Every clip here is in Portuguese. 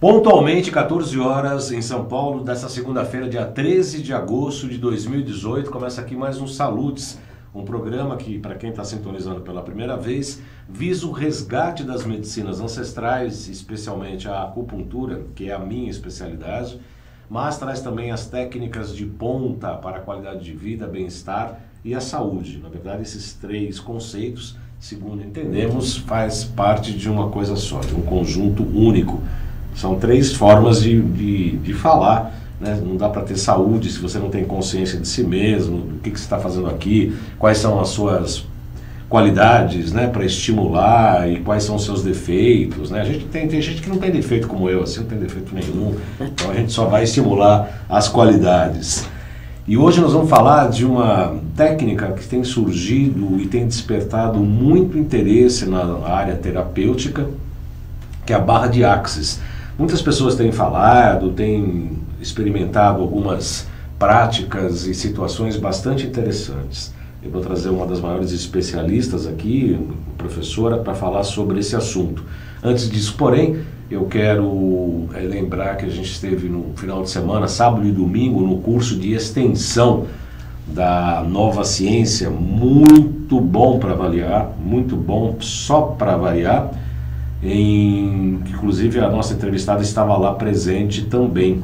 Pontualmente, 14 horas em São Paulo, desta segunda-feira, dia 13 de agosto de 2018, começa aqui mais um Salutis, um programa que, para quem está sintonizando pela primeira vez, visa o resgate das medicinas ancestrais, especialmente a acupuntura, que é a minha especialidade, mas traz também as técnicas de ponta para a qualidade de vida, bem-estar e a saúde. Na verdade, esses três conceitos, segundo entendemos, faz parte de uma coisa só, de um conjunto único. São três formas de falar, né? Não dá para ter saúde se você não tem consciência de si mesmo, do que você está fazendo aqui, quais são as suas qualidades, né, para estimular e quais são os seus defeitos, né? A gente tem gente que não tem defeito como eu, assim, não tem defeito nenhum, então a gente só vai estimular as qualidades. E hoje nós vamos falar de uma técnica que tem surgido e tem despertado muito interesse na área terapêutica, que é a barra de Access. Muitas pessoas têm falado, têm experimentado algumas práticas e situações bastante interessantes. Eu vou trazer uma das maiores especialistas aqui, professora, para falar sobre esse assunto. Antes disso, porém, eu quero lembrar que a gente esteve no final de semana, sábado e domingo, no curso de extensão da Nova Ciência. Muito bom para avaliar, muito bom só para variar. Inclusive a nossa entrevistada estava lá presente também.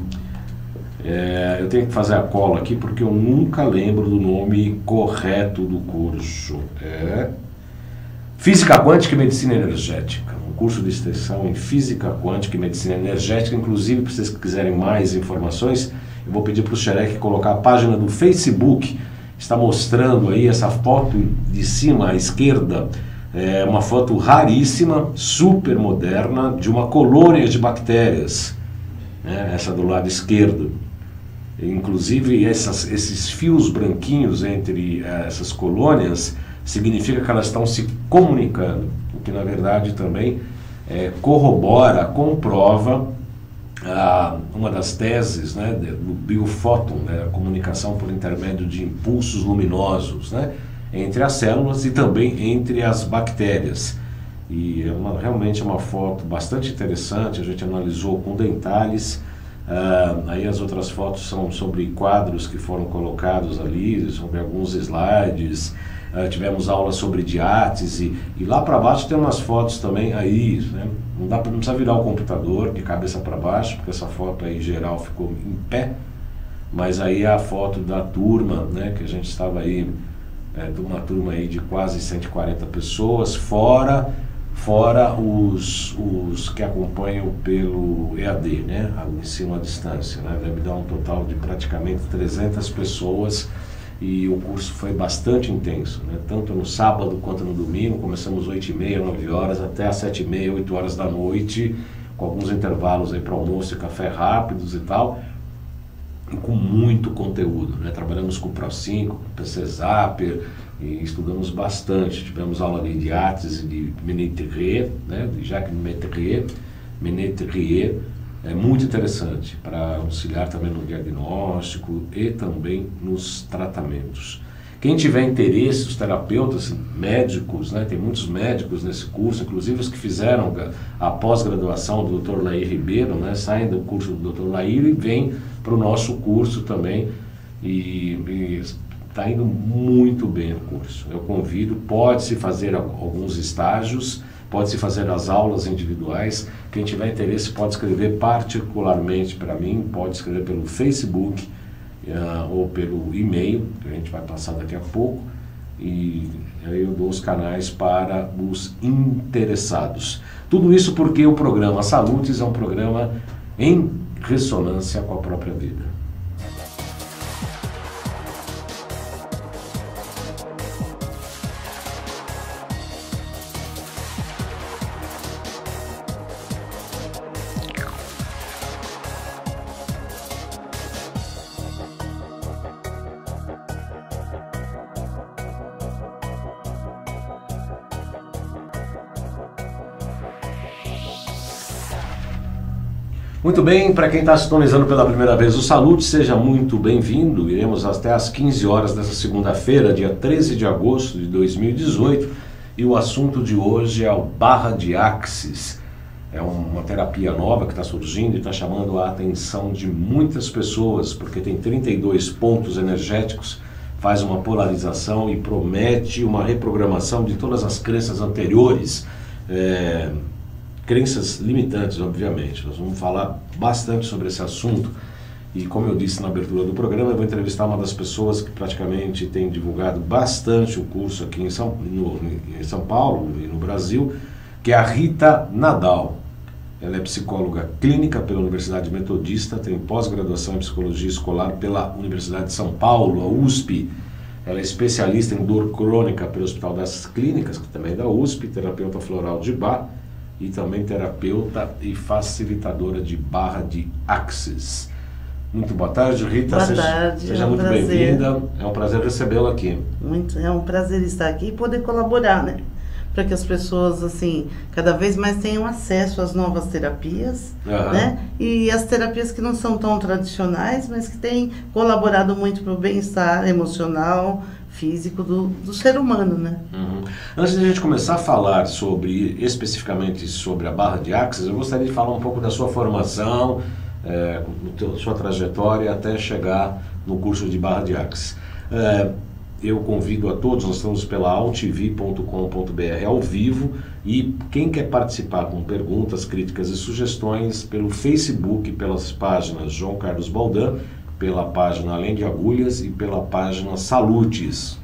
Eu tenho que fazer a cola aqui porque eu nunca lembro do nome correto do curso. Física Quântica e Medicina Energética, um curso de extensão em Física Quântica e Medicina Energética. Inclusive, para vocês que quiserem mais informações, eu vou pedir para o Xerec colocar a página do Facebook. Está mostrando aí essa foto de cima à esquerda. É uma foto raríssima, super moderna, de uma colônia de bactérias, né? Essa do lado esquerdo. Inclusive, esses fios branquinhos entre essas colônias significa que elas estão se comunicando, o que na verdade também corrobora, comprova uma das teses, né, do biofóton, né, a comunicação por intermédio de impulsos luminosos, né, entre as células e também entre as bactérias. E é realmente uma foto bastante interessante, a gente analisou com detalhes. Aí as outras fotos são sobre quadros que foram colocados ali, sobre alguns slides. Tivemos aula sobre diátese e lá para baixo tem umas fotos também aí, né? Não precisa virar o computador de cabeça para baixo, porque essa foto aí em geral ficou em pé, mas aí a foto da turma, né, que a gente estava aí, de uma turma aí de quase 140 pessoas, fora os que acompanham pelo EAD, né, o ensino à distância, né, deve dar um total de praticamente 300 pessoas, e o curso foi bastante intenso, né, tanto no sábado quanto no domingo. Começamos 8h30, 9 horas, até às 7h30, 8 horas da noite, com alguns intervalos aí para almoço e café rápidos e tal, com muito conteúdo, né? Trabalhamos com o ProSync, com o PC Zapper, e estudamos bastante. Tivemos aula de diátese de Menetrier, né, de Jacques Menetrier, é muito interessante para auxiliar também no diagnóstico e também nos tratamentos. Quem tiver interesse, os terapeutas, médicos, né, tem muitos médicos nesse curso, inclusive os que fizeram a pós-graduação do Dr. Laíra Ribeiro, né, saem do curso do Dr. Laíra e vêm para o nosso curso também, e está indo muito bem o curso. Eu convido, pode-se fazer alguns estágios, pode-se fazer as aulas individuais. Quem tiver interesse pode escrever particularmente para mim, pode escrever pelo Facebook ou pelo e-mail, que a gente vai passar daqui a pouco, e aí eu dou os canais para os interessados. Tudo isso porque o programa Salutis é um programa em ressonância com a própria vida. Muito bem, para quem está sintonizando pela primeira vez o Salutis, seja muito bem-vindo. Iremos até às 15 horas dessa segunda-feira, dia 13 de agosto de 2018, e o assunto de hoje é o Barra de Access. É uma terapia nova que está surgindo e está chamando a atenção de muitas pessoas, porque tem 32 pontos energéticos, faz uma polarização e promete uma reprogramação de todas as crenças anteriores, crenças limitantes, obviamente. Nós vamos falar bastante sobre esse assunto e, como eu disse na abertura do programa, eu vou entrevistar uma das pessoas que praticamente tem divulgado bastante o curso aqui em São Paulo e no Brasil, que é a Rita Nadal. Ela é psicóloga clínica pela Universidade Metodista, tem pós-graduação em psicologia escolar pela Universidade de São Paulo, a USP. Ela é especialista em dor crônica pelo Hospital das Clínicas, que também é da USP, terapeuta floral de Bach e também terapeuta e facilitadora de Barra de Access. Muito boa tarde, Rita. Boa tarde, seja muito bem-vinda. É um prazer recebê-la aqui. É um prazer estar aqui e poder colaborar, né? Para que as pessoas, assim, cada vez mais tenham acesso às novas terapias, né? E as terapias que não são tão tradicionais, mas que têm colaborado muito para o bem-estar emocional, físico do ser humano, né? Antes de a gente começar a falar especificamente sobre a Barra de Access, eu gostaria de falar um pouco da sua formação, sua trajetória até chegar no curso de Barra de Access. Eu convido a todos, nós estamos pela altv.com.br ao vivo, e quem quer participar com perguntas, críticas e sugestões pelo Facebook, pelas páginas João Carlos Baldan, pela página Além de Agulhas e pela página Salutis.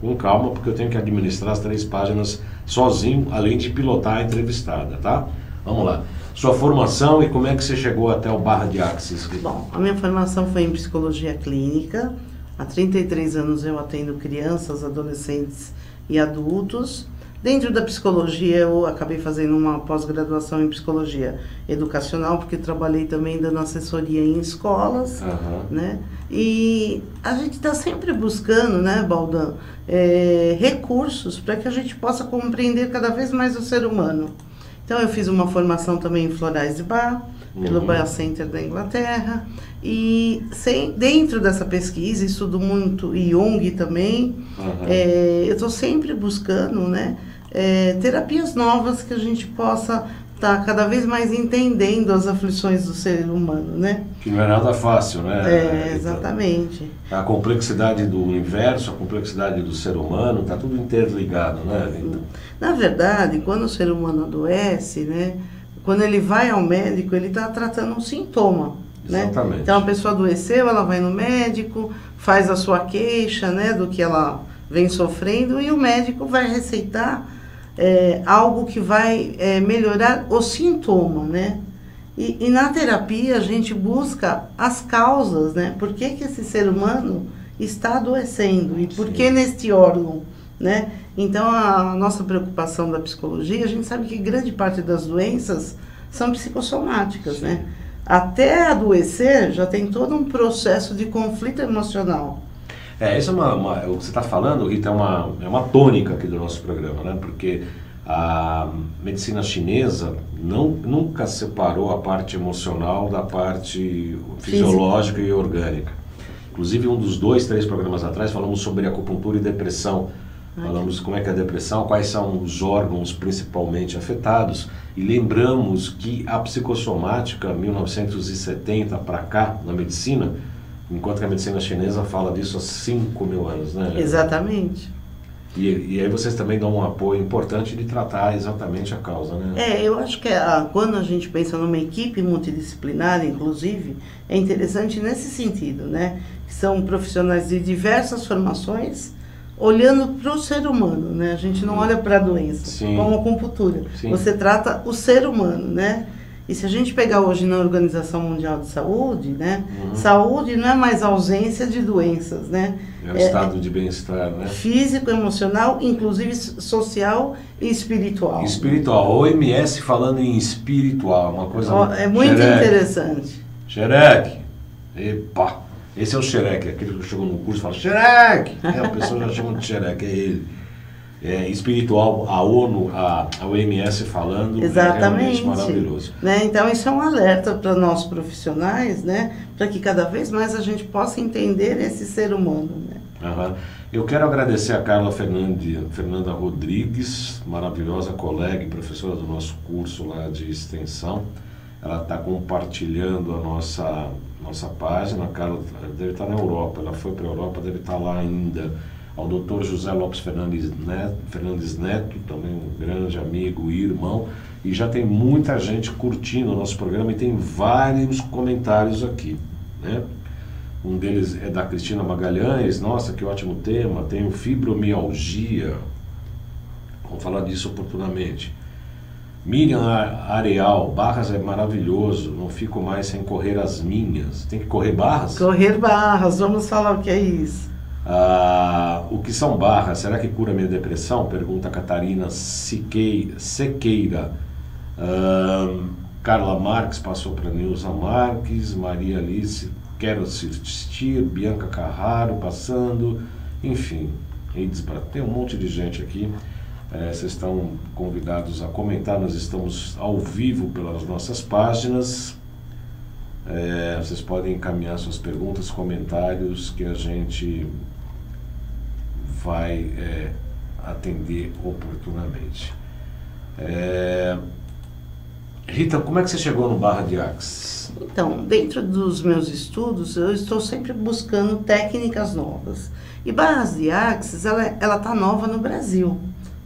Com calma, porque eu tenho que administrar as três páginas sozinho, além de pilotar a entrevistada, tá? Vamos lá. Sua formação e como é que você chegou até o Barra de Access? Bom, a minha formação foi em psicologia clínica. Há 33 anos eu atendo crianças, adolescentes e adultos. Dentro da psicologia, eu acabei fazendo uma pós-graduação em psicologia educacional, porque trabalhei também dando assessoria em escolas, né? E a gente está sempre buscando, né, Baldan, recursos para que a gente possa compreender cada vez mais o ser humano. Então, eu fiz uma formação também em florais de Bach, pelo BioCenter da Inglaterra, e dentro dessa pesquisa, estudo muito Jung também, eu estou sempre buscando, né, terapias novas que a gente possa estar cada vez mais entendendo as aflições do ser humano, né? Que não é nada fácil, né? Exatamente. A complexidade do universo, a complexidade do ser humano, está tudo interligado, né, Rita? Na verdade, quando o ser humano adoece, né, quando ele vai ao médico, ele está tratando um sintoma, né? Então, a pessoa adoeceu, ela vai no médico, faz a sua queixa, né, do que ela vem sofrendo, e o médico vai receitar algo que vai melhorar o sintoma, né? E na terapia a gente busca as causas, né? Por que que esse ser humano está adoecendo e por que neste órgão, né? Então, a nossa preocupação da psicologia, a gente sabe que grande parte das doenças são psicossomáticas, né? Até adoecer, já tem todo um processo de conflito emocional. Isso é o que você está falando, Rita, é uma tônica aqui do nosso programa, né? Porque a medicina chinesa nunca separou a parte emocional da parte fisiológica e orgânica. Inclusive, um dos 2, 3 programas atrás, falamos sobre acupuntura e depressão. Falamos como é que é a depressão, quais são os órgãos principalmente afetados, e lembramos que a psicossomática, 1970 para cá, na medicina, enquanto que a medicina chinesa fala disso há 5.000 anos, né? Exatamente. E aí vocês também dão um apoio importante de tratar exatamente a causa, né? Eu acho que quando a gente pensa numa equipe multidisciplinar, inclusive, é interessante nesse sentido, né? São profissionais de diversas formações, olhando para o ser humano, né? A gente não olha para a doença, como a acupuntura. Você trata o ser humano, né? E se a gente pegar hoje na Organização Mundial de Saúde, né? Saúde não é mais ausência de doenças, né? É um estado de bem-estar, né? Físico, emocional, inclusive social e espiritual. Espiritual. OMS falando em espiritual, uma coisa... é muito Xerec. Interessante. Xerec. Epa! Esse é o Xerec, aquele que chegou no curso e fala Xerec, a pessoa já chama de Xerec, é ele. Espiritual, a ONU, a OMS falando, exatamente. É realmente maravilhoso. Né? Então isso é um alerta para nós profissionais, né? Para que cada vez mais a gente possa entender esse ser humano. Né? Uhum. Eu quero agradecer a Carla Fernanda Rodrigues, maravilhosa colega e professora do nosso curso lá de extensão. Ela está compartilhando a nossa página. A Carla deve estar na Europa, ela foi para a Europa, deve estar lá ainda. Ao doutor José Lopes Fernandes Neto, também um grande amigo e irmão. E já tem muita gente curtindo o nosso programa e tem vários comentários aqui, né? Um deles é da Cristina Magalhães. Nossa, que ótimo tema. Tem o fibromialgia. Vamos falar disso oportunamente. Miriam Areal. Barras é maravilhoso. Não fico mais sem correr as minhas. Tem que correr barras? Correr barras. Vamos falar o que é isso. Ah, o que são barras? Será que cura minha depressão? Pergunta Catarina Sequeira. Carla Marques passou para Nilza Marques. Maria Alice... Quero assistir, Bianca Carraro passando, enfim, tem um monte de gente aqui. Vocês estão convidados a comentar, nós estamos ao vivo pelas nossas páginas. Vocês podem encaminhar suas perguntas, comentários, que a gente vai atender oportunamente. Rita, como é que você chegou no Barra de Access? Então, dentro dos meus estudos, eu estou sempre buscando técnicas novas. E Barras de Access, ela está nova no Brasil.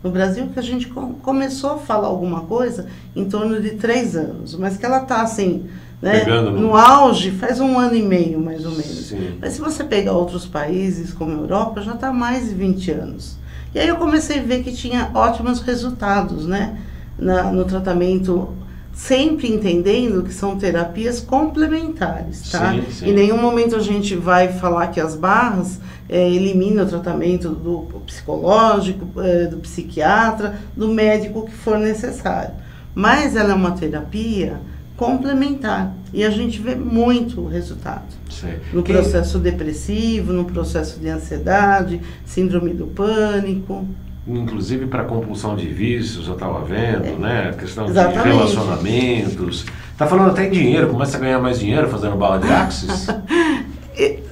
No Brasil que a gente começou a falar alguma coisa em torno de 3 anos, mas que ela está assim, né, no auge faz 1 ano e meio, mais ou menos. Sim. Mas se você pegar outros países, como a Europa, já está mais de 20 anos. E aí eu comecei a ver que tinha ótimos resultados, né, no tratamento... Sempre entendendo que são terapias complementares, tá? Sim, sim. Em nenhum momento a gente vai falar que as barras eliminam o tratamento do psicológico, do psiquiatra, do médico que for necessário. Mas ela é uma terapia complementar e a gente vê muito o resultado. Sim. No processo depressivo, no processo de ansiedade, síndrome do pânico... Inclusive para compulsão de vícios, eu estava vendo, né? A questão de relacionamentos. Está falando até em dinheiro, começa a ganhar mais dinheiro fazendo Barra de Access?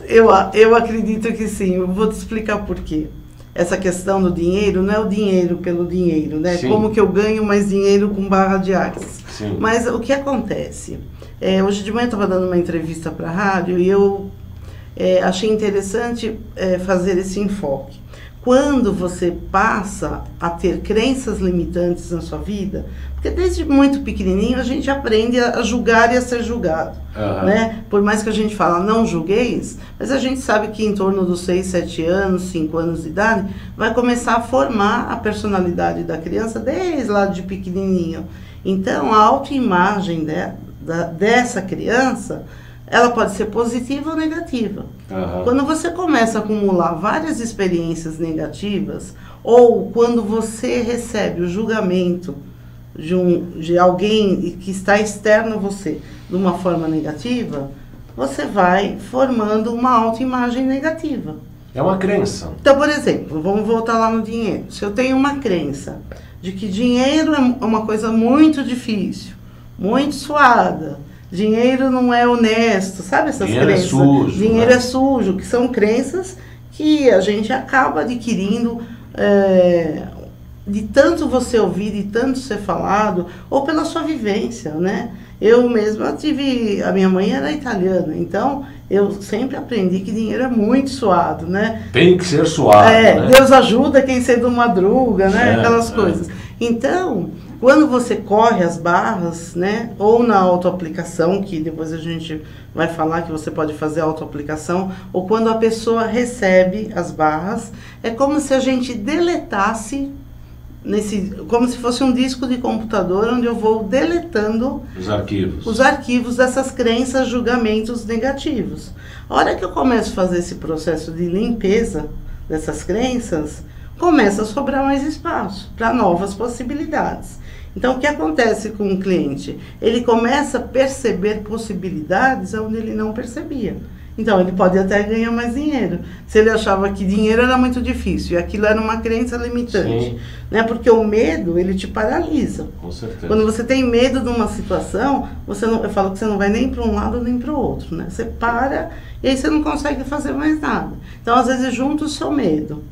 eu acredito que sim, eu vou te explicar por quê. Essa questão do dinheiro, não é o dinheiro pelo dinheiro, né? Sim. Como que eu ganho mais dinheiro com Barra de Access? Sim. Mas o que acontece? Hoje de manhã eu estava dando uma entrevista para a rádio e eu achei interessante fazer esse enfoque. Quando você passa a ter crenças limitantes na sua vida, porque desde muito pequenininho a gente aprende a julgar e a ser julgado, uhum, né? Por mais que a gente fala, não julgueis, mas a gente sabe que em torno dos 6, 7 anos, 5 anos de idade, vai começar a formar a personalidade da criança desde lá de pequenininho. Então, a autoimagem dessa criança... Ela pode ser positiva ou negativa. Uhum. Quando você começa a acumular várias experiências negativas, ou quando você recebe o julgamento de alguém que está externo a você de uma forma negativa, você vai formando uma autoimagem negativa. É uma crença. Então, por exemplo, vamos voltar lá no dinheiro. Se eu tenho uma crença de que dinheiro é uma coisa muito difícil, muito suada, dinheiro não é honesto, sabe essas crenças? Dinheiro é sujo, que são crenças que a gente acaba adquirindo de tanto você ouvir, de tanto ser falado, ou pela sua vivência, né? Eu mesma tive... A minha mãe era italiana, então eu sempre aprendi que dinheiro é muito suado, né? Tem que ser suado, né? Deus ajuda quem cedo madruga, né? Aquelas coisas. Então... Quando você corre as barras, né, ou na autoaplicação, que depois a gente vai falar que você pode fazer autoaplicação, ou quando a pessoa recebe as barras, é como se a gente deletasse, como se fosse um disco de computador onde eu vou deletando os arquivos dessas crenças, julgamentos negativos. A hora que eu começo a fazer esse processo de limpeza dessas crenças, começa a sobrar mais espaço para novas possibilidades. Então, o que acontece com o cliente? Ele começa a perceber possibilidades onde ele não percebia. Então, ele pode até ganhar mais dinheiro. Se ele achava que dinheiro era muito difícil, e aquilo era uma crença limitante. Sim. Né? Porque o medo, ele te paralisa. Com certeza. Quando você tem medo de uma situação, você não, eu falo que você não vai nem para um lado nem para o outro. Né? Você para e aí você não consegue fazer mais nada. Então, às vezes, junta o seu medo.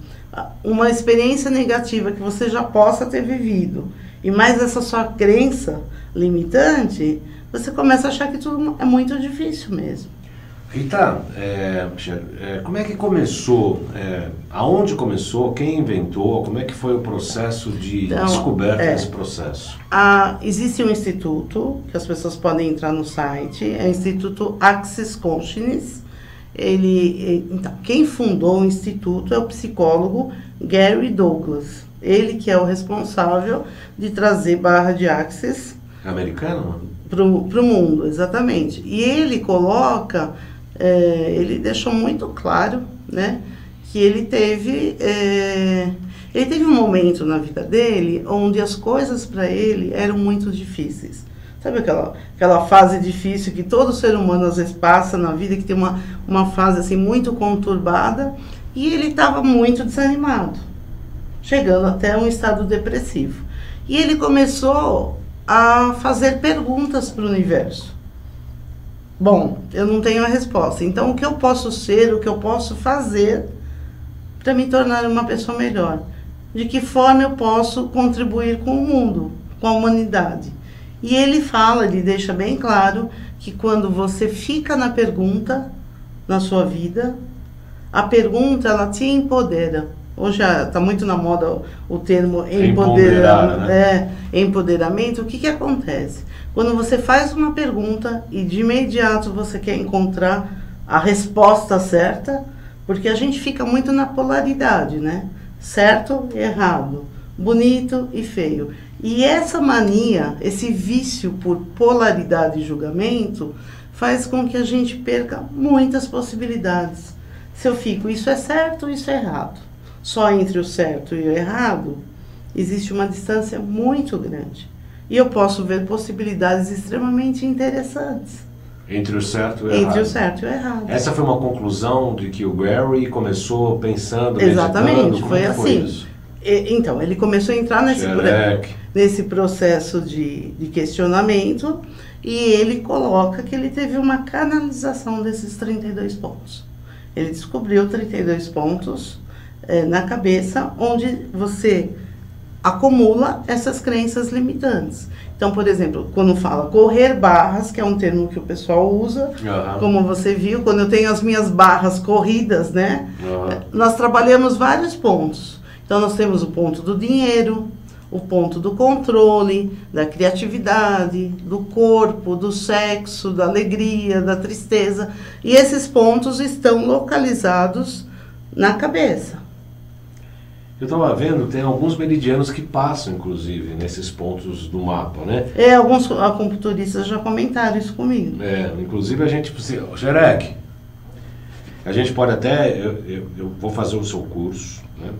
Uma experiência negativa que você já possa ter vivido, e mais essa sua crença limitante, você começa a achar que tudo é muito difícil mesmo. Rita, como é que começou, aonde começou, quem inventou, como é que foi o processo de descoberta desse processo? Existe um instituto, que as pessoas podem entrar no site, é o Instituto Access Consciousness. Então, quem fundou o instituto é o psicólogo Gary Douglas, ele que é o responsável de trazer Barra de Access... Americano? Para o mundo, exatamente. E ele coloca... ele deixou muito claro, né, que ele teve um momento na vida dele onde as coisas para ele eram muito difíceis. Sabe aquela fase difícil que todo ser humano às vezes passa na vida, que tem uma fase assim muito conturbada, e ele estava muito desanimado, chegando até um estado depressivo. E ele começou a fazer perguntas para o universo. Bom, eu não tenho a resposta, então o que eu posso ser, o que eu posso fazer para me tornar uma pessoa melhor? De que forma eu posso contribuir com o mundo, com a humanidade? E ele fala, ele deixa bem claro que quando você fica na pergunta, na sua vida, a pergunta, ela te empodera. Hoje está muito na moda o termo empoderamento, né? Empoderamento. O que acontece? Quando você faz uma pergunta e de imediato você quer encontrar a resposta certa, porque a gente fica muito na polaridade, né? Certo e errado, bonito e feio. E essa mania, esse vício por polaridade e julgamento, faz com que a gente perca muitas possibilidades. Se eu fico, isso é certo, isso é errado, só entre o certo e o errado, existe uma distância muito grande. E eu posso ver possibilidades extremamente interessantes. Entre o certo e o errado. Entre o certo e o errado. Essa foi uma conclusão de que o Gary começou pensando, exatamente, meditando. Foi assim. Isso? Então, ele começou a entrar nesse processo de questionamento, e ele coloca que ele teve uma canalização desses 32 pontos. Ele descobriu 32 pontos na cabeça, onde você acumula essas crenças limitantes. Então, por exemplo, quando fala correr barras, que é um termo que o pessoal usa, uhum, como você viu, quando eu tenho as minhas barras corridas, né? Uhum. Nós trabalhamos vários pontos. Então, nós temos o ponto do dinheiro, o ponto do controle, da criatividade, do corpo, do sexo, da alegria, da tristeza. E esses pontos estão localizados na cabeça. Eu estava vendo, tem alguns meridianos que passam, inclusive, nesses pontos do mapa, né? Alguns acupunturistas já comentaram isso comigo. Inclusive a gente... Xerec, a gente pode até... Eu vou fazer o seu curso... Né?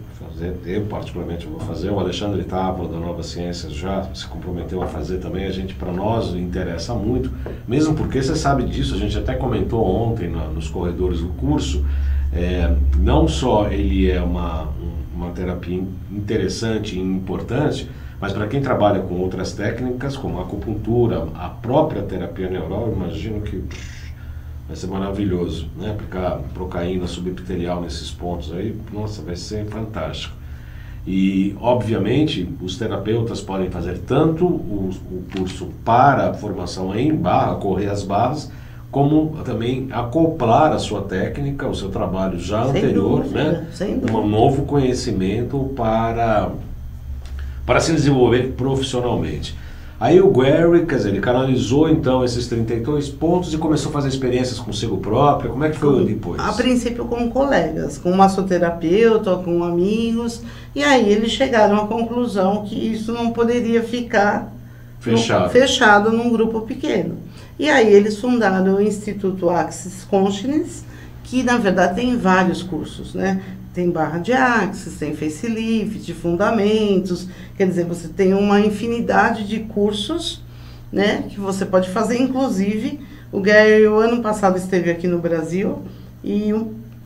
Eu particularmente vou fazer, o Alexandre Távola da Nova Ciência já se comprometeu a fazer também. A gente, para nós, interessa muito, mesmo porque você sabe disso, a gente até comentou ontem nos corredores do curso, não só ele é uma terapia interessante e importante, mas para quem trabalha com outras técnicas como a acupuntura, a própria terapia neural, eu imagino que vai ser maravilhoso, né? Aplicar procaína subepitelial nesses pontos aí, nossa, vai ser fantástico. E, obviamente, os terapeutas podem fazer tanto o curso para a formação em barra, correr as barras, como também acoplar a sua técnica, o seu trabalho já anterior, né? Um novo conhecimento para se desenvolver profissionalmente. Aí o Gary, quer dizer, ele canalizou então esses 32 pontos e começou a fazer experiências consigo próprio. Como é que foi depois? A princípio com colegas, com massoterapeuta, com amigos. E aí eles chegaram à conclusão que isso não poderia ficar fechado num grupo pequeno. E aí eles fundaram o Instituto Access Consciousness, que na verdade tem vários cursos, né? Tem barra de Access, tem facelift, fundamentos, quer dizer, você tem uma infinidade de cursos, né, que você pode fazer. Inclusive, o Gary, o ano passado, esteve aqui no Brasil E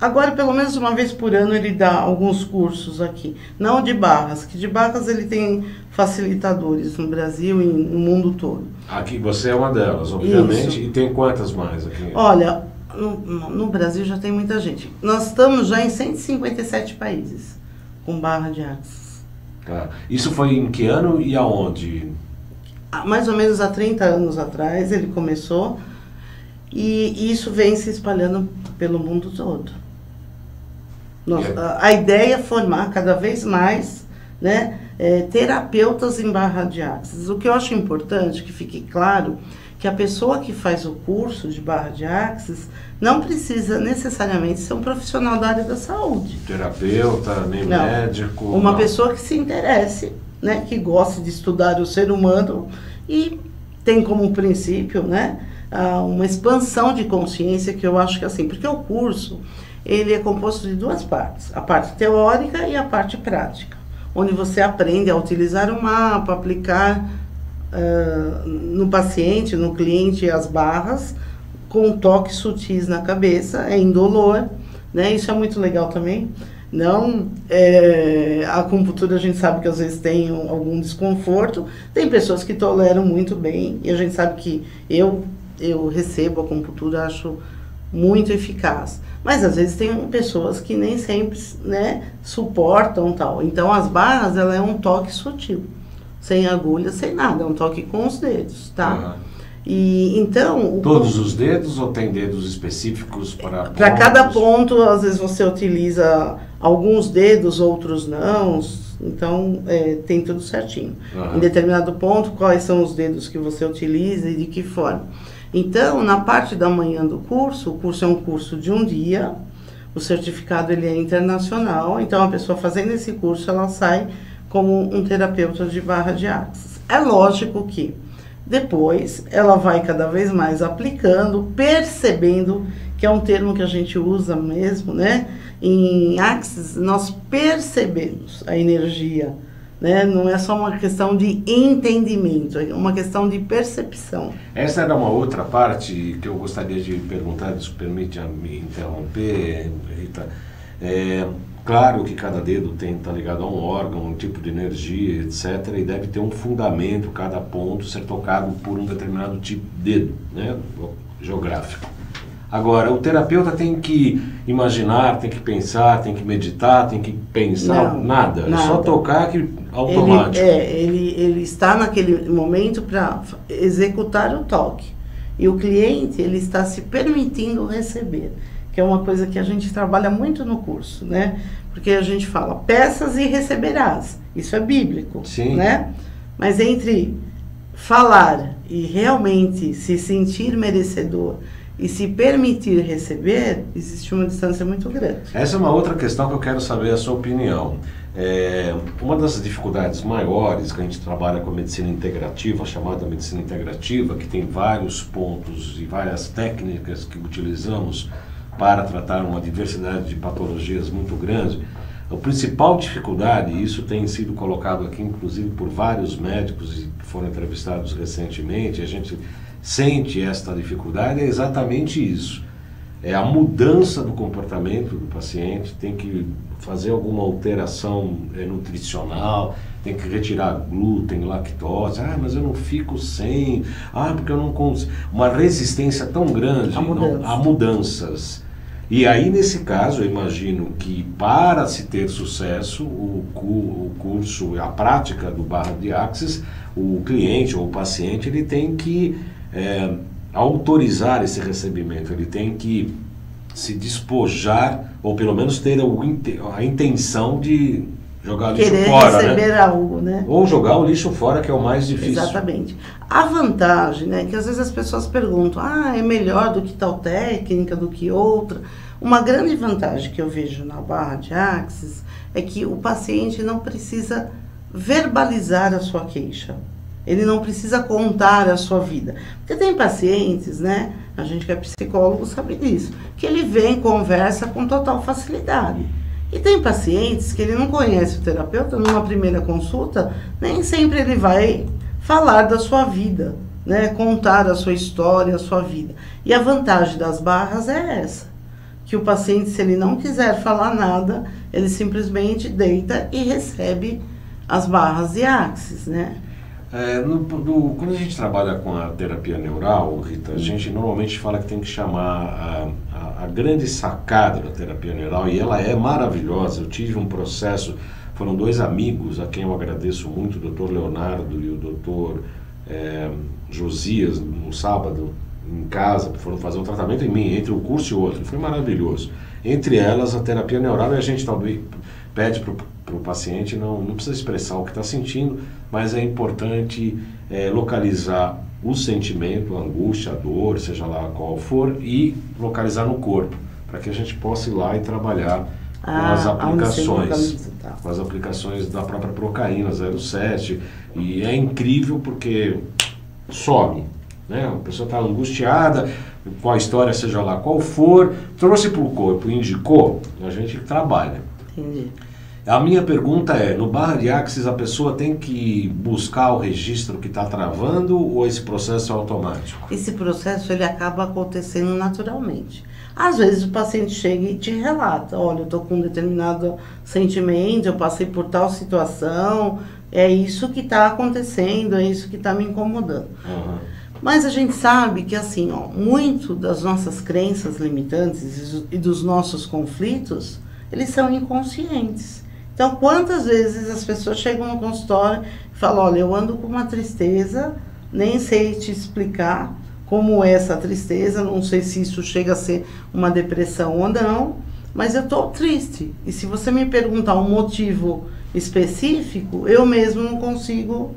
agora, pelo menos uma vez por ano, ele dá alguns cursos aqui. Não de Barras, que de Barras ele tem facilitadores no Brasil e no mundo todo. Aqui você é uma delas, obviamente. Isso. E tem quantas mais aqui? Olha, no Brasil já tem muita gente. Nós estamos já em 157 países com Barra de Access. Tá. Isso foi em que ano e aonde? Mais ou menos há 30 anos atrás ele começou. E isso vem se espalhando pelo mundo todo. Nossa, a ideia é formar cada vez mais, né, terapeutas em Barra de Access. O que eu acho importante que fique claro que a pessoa que faz o curso de Barra de Access não precisa necessariamente ser um profissional da área da saúde. Terapeuta, nem não. Médico. Uma pessoa que se interesse, né, que goste de estudar o ser humano e tem como princípio, né, uma expansão de consciência, que eu acho que assim, porque o curso ele é composto de duas partes, a parte teórica e a parte prática, onde você aprende a utilizar o mapa, aplicar no paciente, no cliente, as barras com um toque sutis na cabeça, é indolor, né? Isso é muito legal também. Não, a acupuntura a gente sabe que às vezes tem algum desconforto, tem pessoas que toleram muito bem, e a gente sabe que eu recebo a acupuntura, acho muito eficaz. Mas às vezes tem pessoas que nem sempre, né, suportam tal. Então as barras, ela é um toque sutil, sem agulha, sem nada, é um toque com os dedos, tá? Uhum. E então... Todos os dedos ou tem dedos específicos para... Para cada ponto, às vezes você utiliza alguns dedos, outros não, então tem tudo certinho. Uhum. Em determinado ponto, quais são os dedos que você utiliza e de que forma. Então, na parte da manhã do curso, o curso é um curso de um dia, o certificado ele é internacional, então a pessoa fazendo esse curso, ela sai como um terapeuta de Barra de Access. É lógico que depois ela vai cada vez mais aplicando, percebendo, que é um termo que a gente usa mesmo, né? Em Access nós percebemos a energia, né? Não é só uma questão de entendimento, é uma questão de percepção. Essa era uma outra parte que eu gostaria de perguntar, se permite me interromper, Rita. Claro que cada dedo está ligado a um órgão, um tipo de energia, etc. E deve ter um fundamento, cada ponto ser tocado por um determinado tipo de dedo, né? Geográfico. Agora, o terapeuta tem que imaginar, tem que pensar, tem que meditar, tem que pensar, nada. É só tocar que automático. Ele está naquele momento para executar o toque. E o cliente, ele está se permitindo receber, que é uma coisa que a gente trabalha muito no curso, né? Porque a gente fala, peças e receberás. Isso é bíblico, sim, né? Mas entre falar e realmente se sentir merecedor e se permitir receber, existe uma distância muito grande. Essa é uma outra questão que eu quero saber a sua opinião. Uma das dificuldades maiores que a gente trabalha com a medicina integrativa, chamada medicina integrativa, que tem vários pontos e várias técnicas que utilizamos para tratar uma diversidade de patologias muito grande, a principal dificuldade, e isso tem sido colocado aqui inclusive por vários médicos que foram entrevistados recentemente, a gente sente esta dificuldade, é exatamente isso, é a mudança do comportamento do paciente, tem que fazer alguma alteração nutricional, tem que retirar glúten, lactose, mas eu não fico sem, porque eu não consigo, uma resistência tão grande a mudanças. E aí, nesse caso, eu imagino que para se ter sucesso, o curso, a prática do Barra de Access, o cliente ou o paciente, ele tem que autorizar esse recebimento, ele tem que se despojar, ou pelo menos ter a intenção de jogar o lixo fora, receber, né? Algo, né? Ou jogar o lixo fora, que é o mais difícil. Exatamente. A vantagem, né, que às vezes as pessoas perguntam, é melhor do que tal técnica, do que outra. Uma grande vantagem que eu vejo na Barra de Access é que o paciente não precisa verbalizar a sua queixa. Ele não precisa contar a sua vida. Porque tem pacientes, né, a gente que é psicólogo sabe disso, que ele vem e conversa com total facilidade. E tem pacientes que ele não conhece o terapeuta, numa primeira consulta, nem sempre ele vai falar da sua vida, né? Contar a sua história, a sua vida. E a vantagem das barras é essa, que o paciente, se ele não quiser falar nada, ele simplesmente deita e recebe as barras de Axis, né? Quando a gente trabalha com a terapia neural, Rita, a gente normalmente fala que tem que chamar a grande sacada da terapia neural, e ela é maravilhosa. Eu tive um processo, foram dois amigos a quem eu agradeço muito, o Dr. Leonardo e o Dr. Josias, no sábado, em casa, foram fazer um tratamento em mim, entre um curso e outro, foi maravilhoso. Entre elas, a terapia neural, e a gente talvez pede para o paciente, não precisa expressar o que está sentindo, mas é importante localizar o sentimento, a angústia, a dor, seja lá qual for, e localizar no corpo, para que a gente possa ir lá e trabalhar com as aplicações da própria Procaína 07, e é incrível porque some, né? A pessoa está angustiada, qual a história, seja lá qual for, trouxe para o corpo, indicou, a gente trabalha. Entendi. A minha pergunta é, no Barra de Access a pessoa tem que buscar o registro que está travando ou esse processo é automático? Esse processo ele acaba acontecendo naturalmente. Às vezes o paciente chega e te relata, olha, eu estou com um determinado sentimento, eu passei por tal situação, é isso que está acontecendo, é isso que está me incomodando. Uhum. Mas a gente sabe que assim, ó, muito das nossas crenças limitantes e dos nossos conflitos, eles são inconscientes. Então, quantas vezes as pessoas chegam no consultório e falam, olha, eu ando com uma tristeza, nem sei te explicar como é essa tristeza, não sei se isso chega a ser uma depressão ou não, mas eu estou triste. E se você me perguntar um motivo específico, eu mesmo não consigo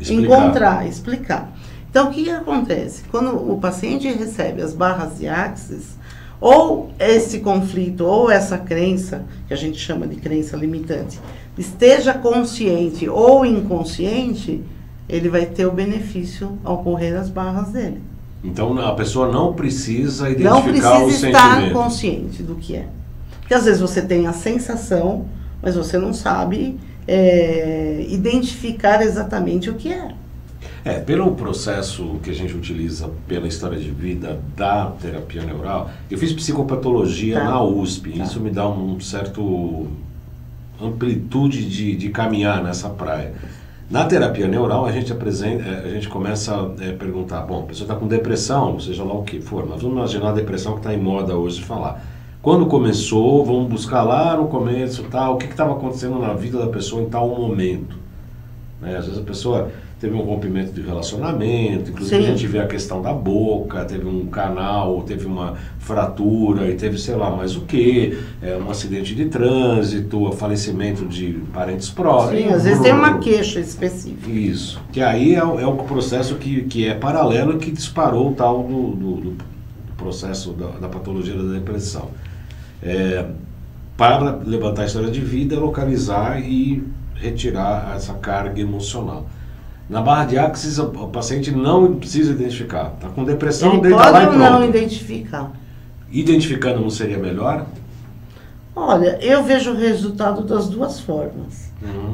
explicar. Então, o que acontece? Quando o paciente recebe as barras de Access, ou esse conflito, ou essa crença, que a gente chama de crença limitante, esteja consciente ou inconsciente, ele vai ter o benefício ao correr as barras dele. Então a pessoa não precisa identificar o sentimento. Não precisa estar consciente do que é. Porque às vezes você tem a sensação, mas você não sabe identificar exatamente o que é. Pelo processo que a gente utiliza pela história de vida da terapia neural, eu fiz psicopatologia na USP, isso me dá um certo amplitude de caminhar nessa praia. Na terapia neural a gente começa a perguntar, bom, a pessoa está com depressão, seja lá o que for, mas vamos imaginar a depressão que está em moda hoje de falar. Quando começou, vamos buscar lá no começo, tá, o que estava acontecendo na vida da pessoa em tal momento. Né? Às vezes a pessoa teve um rompimento de relacionamento, inclusive a gente vê a questão da boca, teve um canal, teve uma fratura, e teve sei lá mais o que, um acidente de trânsito, falecimento de parentes próximos. Sim, às vezes tem uma queixa específica. Isso, que aí é um processo que é paralelo e que disparou o tal do processo da patologia da depressão. Para levantar a história de vida, localizar e retirar essa carga emocional. Na barra de Access, o paciente não precisa identificar. Está com depressão, ele deita lá e pronto. Pode ou não identificar? Identificando não seria melhor? Olha, eu vejo o resultado das duas formas.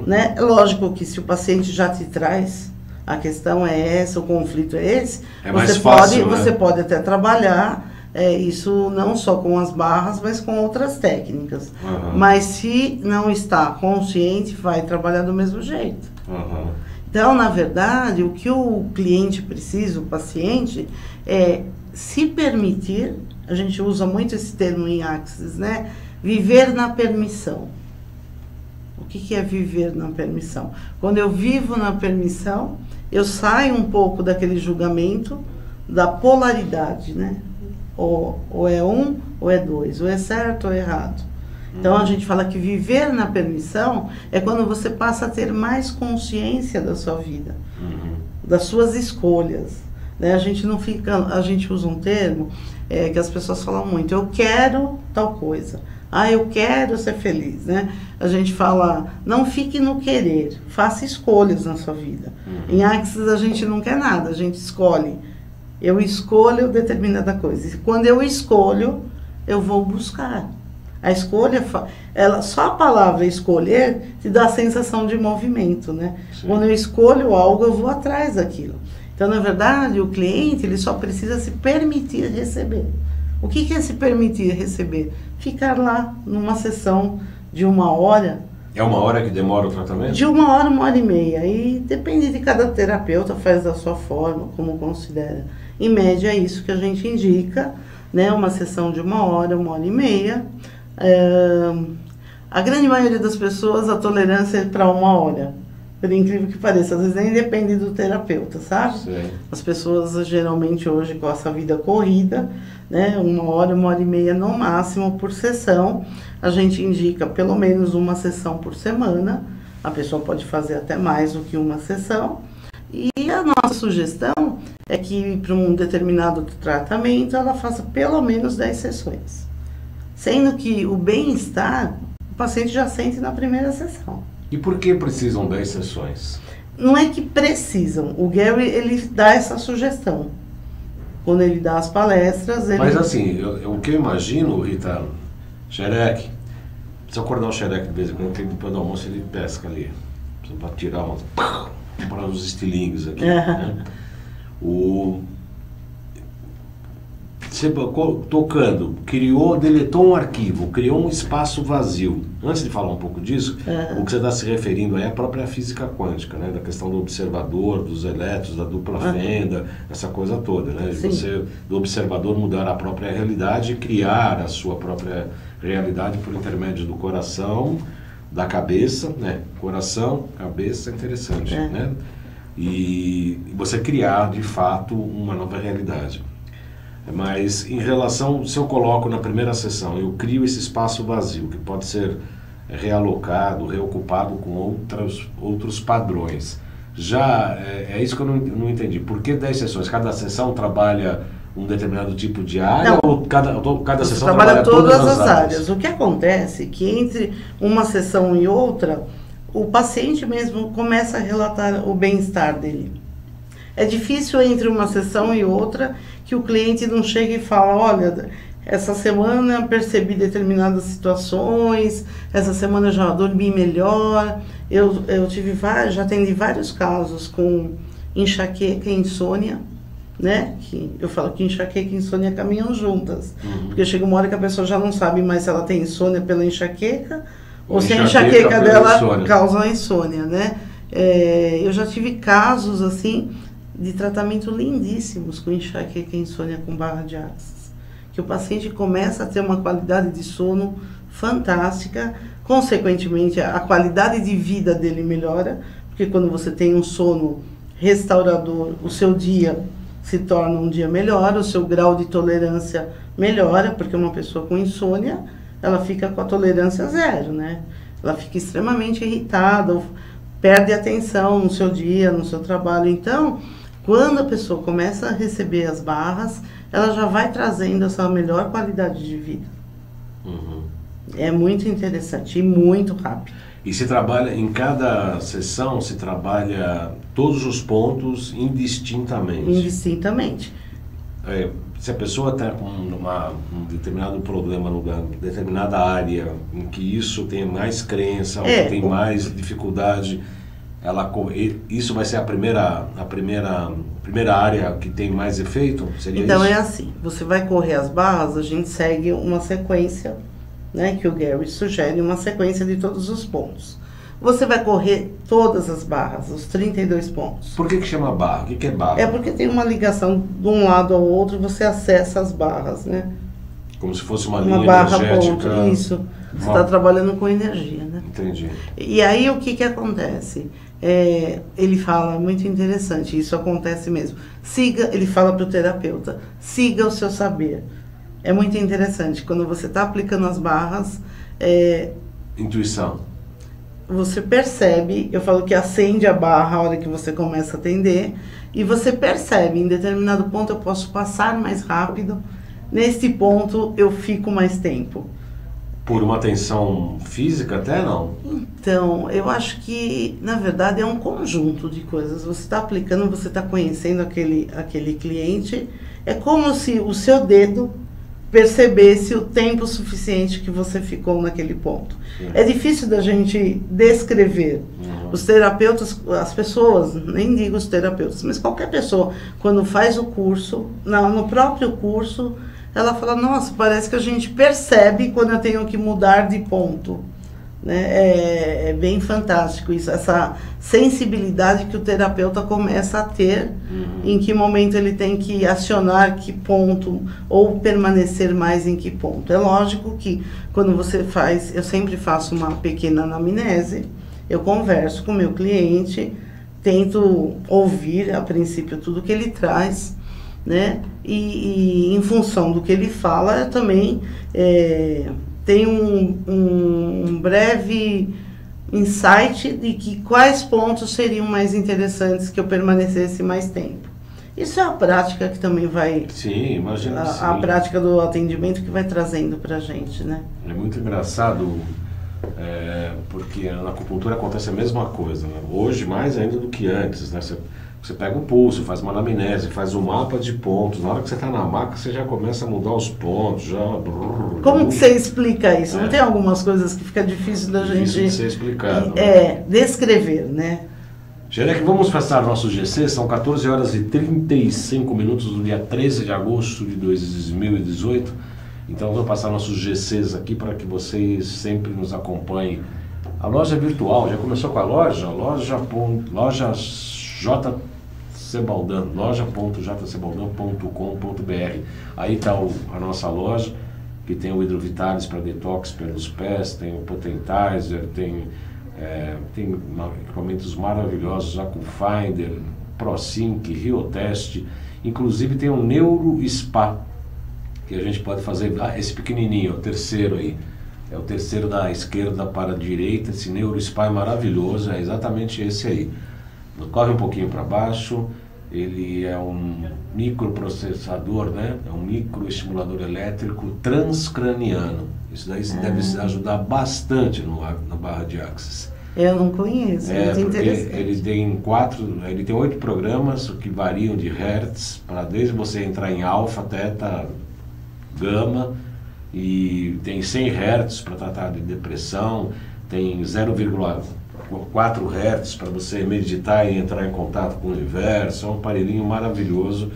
Né? Lógico que se o paciente já te traz, a questão é essa, o conflito é esse, mais fácil, né? Você pode até trabalhar isso não só com as barras, mas com outras técnicas. Uhum. Mas se não está consciente, vai trabalhar do mesmo jeito. Uhum. Então, na verdade, o que o cliente precisa, o paciente, é se permitir, a gente usa muito esse termo em Access, né? Viver na permissão. O que é viver na permissão? Quando eu vivo na permissão, eu saio um pouco daquele julgamento, da polaridade, né? Ou é um, ou é dois, ou é certo ou é errado. Então, a gente fala que viver na permissão é quando você passa a ter mais consciência da sua vida, das suas escolhas. Né? A gente usa um termo que as pessoas falam muito, eu quero tal coisa, eu quero ser feliz. Né? A gente fala, não fique no querer, faça escolhas na sua vida. Em Access a gente não quer nada, a gente escolhe. Eu escolho determinada coisa. E quando eu escolho, eu vou buscar. A escolha, só a palavra escolher te dá a sensação de movimento, né? Sim. Quando eu escolho algo, eu vou atrás daquilo. Então, na verdade, o cliente ele só precisa se permitir receber. O que que é se permitir receber? Ficar lá numa sessão de 1 hora. É 1 hora que demora o tratamento? De 1 hora, 1 hora e meia. E depende de cada terapeuta, faz da sua forma, como considera. Em média é isso que a gente indica, né? Uma sessão de 1 hora, 1 hora e meia. A grande maioria das pessoas, a tolerância é para 1 hora. Por incrível que pareça, às vezes nem depende do terapeuta, sabe? Sim. As pessoas geralmente hoje com essa vida corrida, né? 1 hora, 1 hora e meia no máximo por sessão. A gente indica pelo menos uma sessão por semana. A pessoa pode fazer até mais do que uma sessão. E a nossa sugestão é que para um determinado tratamento ela faça pelo menos 10 sessões. Sendo que o bem-estar o paciente já sente na primeira sessão. E por que precisam 10 sessões? Não é que precisam. O Gary, ele dá essa sugestão. Quando ele dá as palestras, ele... Mas assim, o que eu imagino, Rita, Xerec, se eu acordar o Xerec de vez em quando, tem depois do almoço, ele pesca ali. Precisa para tirar umas... para os estilingues aqui. Né? Você tocando, criou, deletou um arquivo, criou um espaço vazio. Antes de falar um pouco disso, o que você está se referindo aí é a própria física quântica, né? Da questão do observador, dos elétrons, da dupla fenda, essa coisa toda, né? Sim. Você, do observador, mudar a própria realidade e criar a sua própria realidade por intermédio do coração, da cabeça, né? Coração, cabeça, interessante, né? E você criar, de fato, uma nova realidade. Mas em relação, se eu coloco na primeira sessão, eu crio esse espaço vazio que pode ser realocado, reocupado com outros padrões. Já é isso que eu não entendi. Por que 10 sessões? Cada sessão trabalha um determinado tipo de área? Não, ou cada sessão trabalha todas as áreas? O que acontece é que entre uma sessão e outra, o paciente mesmo começa a relatar o bem-estar dele. É difícil entre uma sessão e outra que o cliente não chega e fala, olha, essa semana eu percebi determinadas situações, essa semana eu já dormi melhor, eu tive já atendi vários casos com enxaqueca e insônia, né? Que eu falo que enxaqueca e insônia caminham juntas, porque chega uma hora que a pessoa já não sabe mais se ela tem insônia pela enxaqueca ou se a enxaqueca dela causa a insônia, né? Eu já tive casos assim de tratamento lindíssimos com enxaqueca e insônia com barra de access, que o paciente começa a ter uma qualidade de sono fantástica, consequentemente a qualidade de vida dele melhora, porque quando você tem um sono restaurador, o seu dia se torna um dia melhor, o seu grau de tolerância melhora, porque uma pessoa com insônia, ela fica com a tolerância zero, né? Ela fica extremamente irritada, perde atenção no seu dia, no seu trabalho. Então, quando a pessoa começa a receber as barras, ela já vai trazendo essa melhor qualidade de vida. É muito interessante e muito rápido. E se trabalha, em cada sessão, se trabalha todos os pontos indistintamente? Indistintamente. Se a pessoa está com um determinado problema, determinada área em que isso tem mais crença, ou tem mais dificuldade, isso vai ser a primeira área que tem mais efeito? Seria então isso? É assim, você vai correr as barras, a gente segue uma sequência, né, que o Gary sugere, uma sequência de todos os pontos. Você vai correr todas as barras, os 32 pontos. Por que chama barra? O que é barra? É porque tem uma ligação de um lado ao outro, você acessa as barras, né? Como se fosse uma linha barra energética. Ponto, isso. Você está trabalhando com energia, né? Entendi. E aí o que acontece? Ele fala, muito interessante, isso acontece mesmo. Ele fala para o terapeuta, siga o seu saber. É muito interessante, quando você está aplicando as barras... Intuição. Você percebe, eu falo que acende a barra a hora que você começa a atender, e você percebe, em determinado ponto eu posso passar mais rápido, nesse ponto eu fico mais tempo. Por uma tensão física até, não? Então, eu acho que, na verdade, é um conjunto de coisas. Você está aplicando, você está conhecendo aquele cliente, é como se o seu dedo percebesse o tempo suficiente que você ficou naquele ponto. Sim. É difícil da gente descrever. Os terapeutas, as pessoas, nem digo os terapeutas, mas qualquer pessoa, quando faz o curso, no próprio curso, ela fala, nossa, parece que a gente percebe quando eu tenho que mudar de ponto. Né? É bem fantástico isso, essa sensibilidade que o terapeuta começa a ter, em que momento ele tem que acionar que ponto, ou permanecer mais em que ponto. É lógico que quando você faz, eu sempre faço uma pequena anamnese, eu converso com o meu cliente, tento ouvir a princípio tudo que ele traz, né? E em função do que ele fala, eu também... tem um breve insight de que quais pontos seriam mais interessantes que eu permanecesse mais tempo. Isso é a prática que também vai... Sim, imagina assim. A prática do atendimento que vai trazendo pra gente, né? É muito engraçado, porque na acupuntura acontece a mesma coisa, né? Hoje mais ainda do que antes, né? Você pega o pulso, faz uma anamnese, faz um mapa de pontos. Na hora que você está na maca, você já começa a mudar os pontos. Já... Como que você explica isso? Não tem algumas coisas que fica difícil da gente... Difícil de ser explicado. Descrever, né? Xerec, vamos passar nosso GC. São 14 horas e 35 minutos do dia 13 de agosto de 2018. Então, vou passar nossos GCs aqui para que vocês sempre nos acompanhem. A loja virtual, já começou com a loja? loja.jcbaldan.com.br. Aí está a nossa loja, que tem o Hidro Vitalis para detox pelos pés, tem o Potentizer, tem equipamentos maravilhosos, AccuFinder, ProSync, RioTest, inclusive tem o NeuroSpa, que a gente pode fazer, esse pequenininho, o terceiro aí, é o terceiro da esquerda para a direita, esse NeuroSpa é maravilhoso, é exatamente esse aí. Corre um pouquinho para baixo, ele é um microprocessador, né? É um microestimulador elétrico transcraniano. Isso daí deve ajudar bastante na barra de Access. Eu não conheço, muito interessante. Ele tem 8 programas que variam de hertz, para desde você entrar em alfa, teta, gama, e tem 100 hertz para tratar de depressão, tem 0,4 Hz para você meditar e entrar em contato com o universo. É um aparelhinho maravilhoso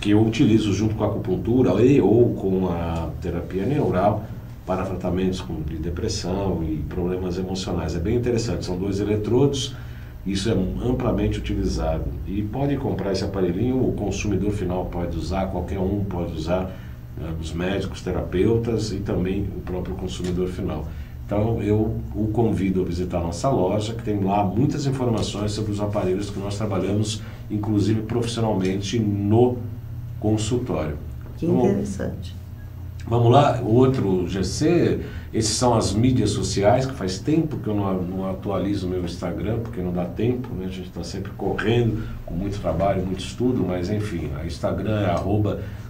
que eu utilizo junto com a acupuntura e ou com a terapia neural para tratamentos de depressão e problemas emocionais. É bem interessante, são 2 eletrodos, isso é amplamente utilizado. E pode comprar esse aparelhinho, o consumidor final pode usar, qualquer um pode usar, os médicos, terapeutas e também o próprio consumidor final. Então eu o convido a visitar a nossa loja, que tem lá muitas informações sobre os aparelhos que nós trabalhamos, inclusive profissionalmente no consultório. Que interessante. Vamos lá, o outro GC, esses são as mídias sociais, que faz tempo que eu não atualizo o meu Instagram, porque não dá tempo, né? A gente está sempre correndo, com muito trabalho, muito estudo, mas enfim, o Instagram é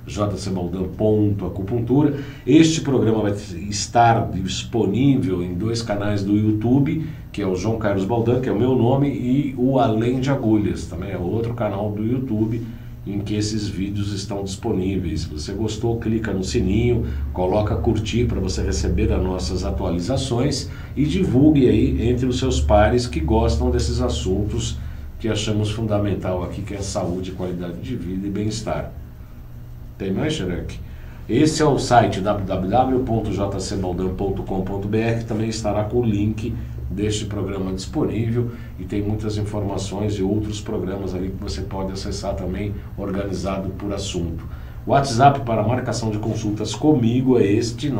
@jcbaldan.acupuntura. Este programa vai estar disponível em 2 canais do YouTube, que é o João Carlos Baldan, que é o meu nome, e o Além de Agulhas, também é outro canal do YouTube em que esses vídeos estão disponíveis. Se você gostou, clica no sininho, coloca curtir para você receber as nossas atualizações e divulgue aí entre os seus pares que gostam desses assuntos que achamos fundamental aqui, que é saúde, qualidade de vida e bem-estar. Tem mais, Xerec? Esse é o site www.jcbaldan.com.br, que também estará com o link deste programa disponível, e tem muitas informações e outros programas ali que você pode acessar também, organizado por assunto. O WhatsApp para marcação de consultas comigo é este,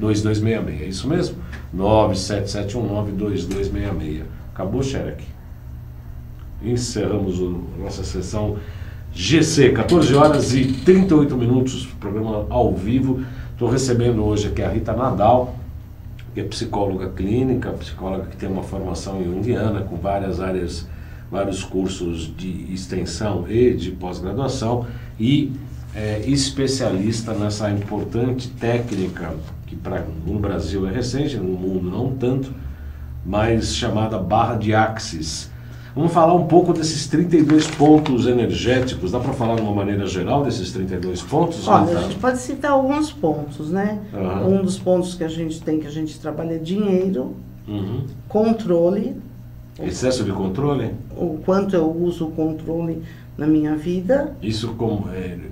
97719-2266. É isso mesmo? 97719-2266. Acabou, Xerec? Encerramos a nossa sessão GC, 14 horas e 38 minutos, programa ao vivo. Estou recebendo hoje aqui a Rita Nadal, que é psicóloga clínica, psicóloga que tem uma formação junguiana, com várias áreas, vários cursos de extensão e de pós-graduação, e especialista nessa importante técnica, que no Brasil é recente, no mundo não tanto, mas chamada Barra de Access. Vamos falar um pouco desses 32 pontos energéticos. Dá para falar de uma maneira geral desses 32 pontos? Olha, a gente pode citar alguns pontos, né? Uhum. Um dos pontos que a gente trabalha é dinheiro, controle, Excesso de controle? O quanto eu uso o controle na minha vida. Isso como,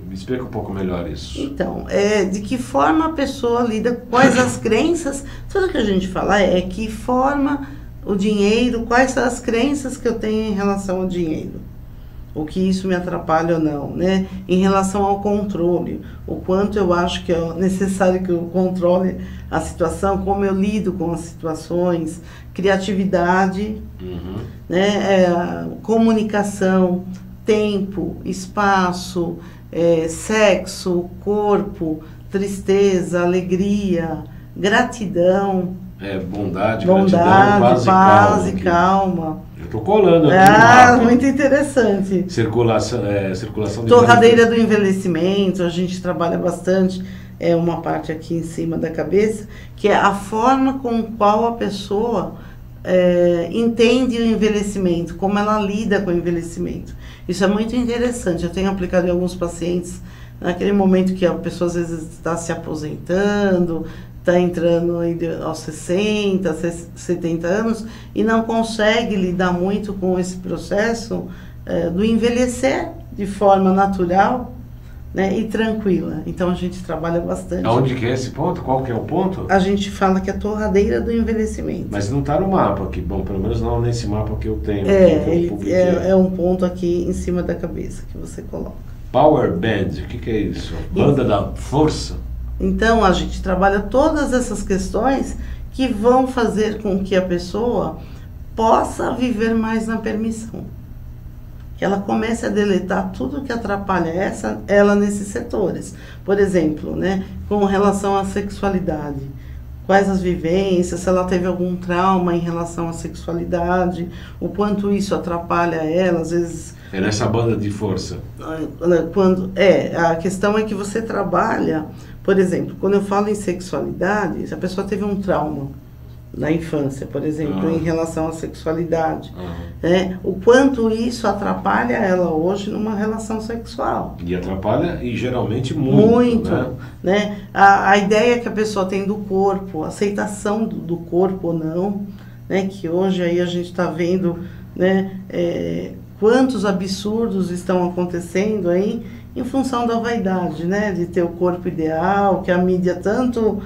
me explica um pouco melhor isso. Então, de que forma a pessoa lida, quais as crenças, tudo que a gente fala é que forma o dinheiro, quais são as crenças que eu tenho em relação ao dinheiro. O que isso me atrapalha ou não, né? Em relação ao controle, o quanto eu acho que é necessário que eu controle a situação, como eu lido com as situações, criatividade, né? Comunicação, tempo, espaço, sexo, corpo, tristeza, alegria, gratidão. Bondade, gratidão, paz e calma. Eu estou colando aqui. Muito interessante. Circulação de torradeira do envelhecimento, a gente trabalha bastante. É uma parte aqui em cima da cabeça, que é a forma com qual a pessoa entende o envelhecimento, como ela lida com o envelhecimento. Isso é muito interessante. Eu tenho aplicado em alguns pacientes, naquele momento que a pessoa às vezes está se aposentando, está entrando aos 60, 70 anos e não consegue lidar muito com esse processo do envelhecer de forma natural, né, e tranquila. Então a gente trabalha bastante. Aonde que é esse ponto? Qual que é o ponto? A gente fala que é a torradeira do envelhecimento. Mas não está no mapa aqui, bom, pelo menos não nesse mapa que eu tenho. É um ponto aqui em cima da cabeça que você coloca. Power Band, o que que é isso? Banda da força? Então, a gente trabalha todas essas questões que vão fazer com que a pessoa possa viver mais na permissão. Que ela comece a deletar tudo que atrapalha ela nesses setores. Por exemplo, né, com relação à sexualidade. Quais as vivências, se ela teve algum trauma em relação à sexualidade, o quanto isso atrapalha ela, às vezes... É nessa banda de força. A questão é que você trabalha... Por exemplo, quando eu falo em sexualidade, se a pessoa teve um trauma na infância, por exemplo, em relação à sexualidade, né? O quanto isso atrapalha ela hoje numa relação sexual. E atrapalha, e geralmente muito. Né? A ideia que a pessoa tem do corpo, a aceitação do corpo ou não, né? Que hoje aí a gente está vendo, né? Quantos absurdos estão acontecendo aí, em função da vaidade, né, de ter o corpo ideal, que a mídia tanto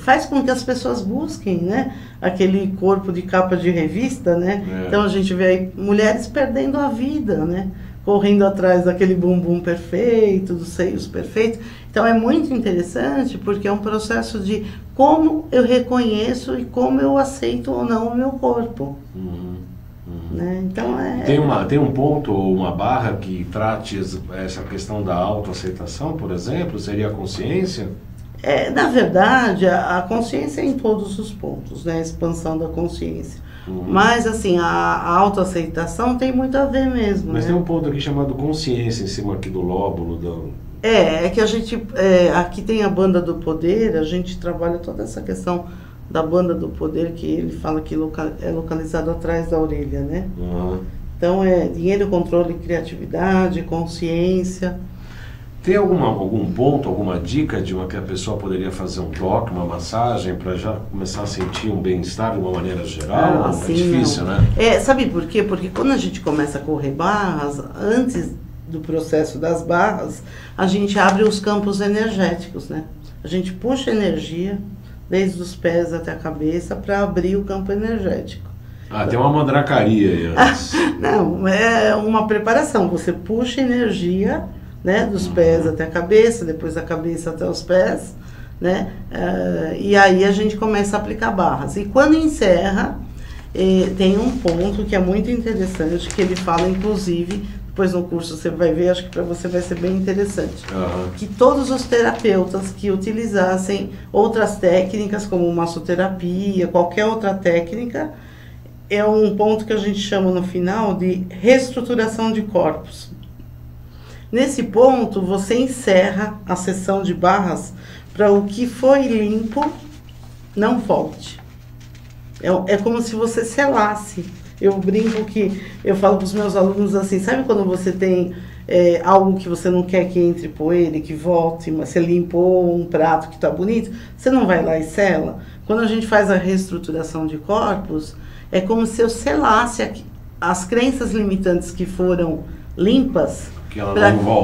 faz com que as pessoas busquem, né, aquele corpo de capa de revista, né, então a gente vê aí mulheres perdendo a vida, né, correndo atrás daquele bumbum perfeito, dos seios perfeitos, então é muito interessante porque é um processo de como eu reconheço e como eu aceito ou não o meu corpo. Né? Então tem um ponto ou uma barra que trate essa questão da autoaceitação, por exemplo? Seria a consciência? Na verdade, a consciência é em todos os pontos, né? A expansão da consciência. Mas assim, a autoaceitação tem muito a ver mesmo. Mas, né? Tem um ponto aqui chamado consciência, em cima aqui do lóbulo que a gente aqui tem a banda do poder. A gente trabalha toda essa questão da banda do poder, que ele fala que é localizado atrás da orelha, né? Então dinheiro, controle, criatividade, consciência. Tem algum ponto, alguma dica que a pessoa poderia fazer um toque, uma massagem, para já começar a sentir um bem-estar de uma maneira geral? Difícil, né? Sabe por quê? Porque quando a gente começa a correr barras, antes do processo das barras, a gente abre os campos energéticos, né? A gente puxa energia desde os pés até a cabeça, para abrir o campo energético. Então, tem uma mandracaria aí antes. Não, é uma preparação. Você puxa energia, né, dos pés até a cabeça, depois da cabeça até os pés, né? E aí a gente começa a aplicar barras. E quando encerra, tem um ponto que é muito interessante, que ele fala, inclusive, depois no curso você vai ver, acho que para você vai ser bem interessante, que todos os terapeutas que utilizassem outras técnicas, como massoterapia, qualquer outra técnica, é um ponto que a gente chama no final de reestruturação de corpos. Nesse ponto, você encerra a sessão de barras para o que foi limpo não volte. É como se você selasse. Eu brinco que eu falo para os meus alunos assim, sabe quando você tem algo que você não quer que entre poeira, que volte, mas você limpou um prato que está bonito, você não vai lá e sela? Quando a gente faz a reestruturação de corpos, é como se eu selasse as crenças limitantes que foram limpas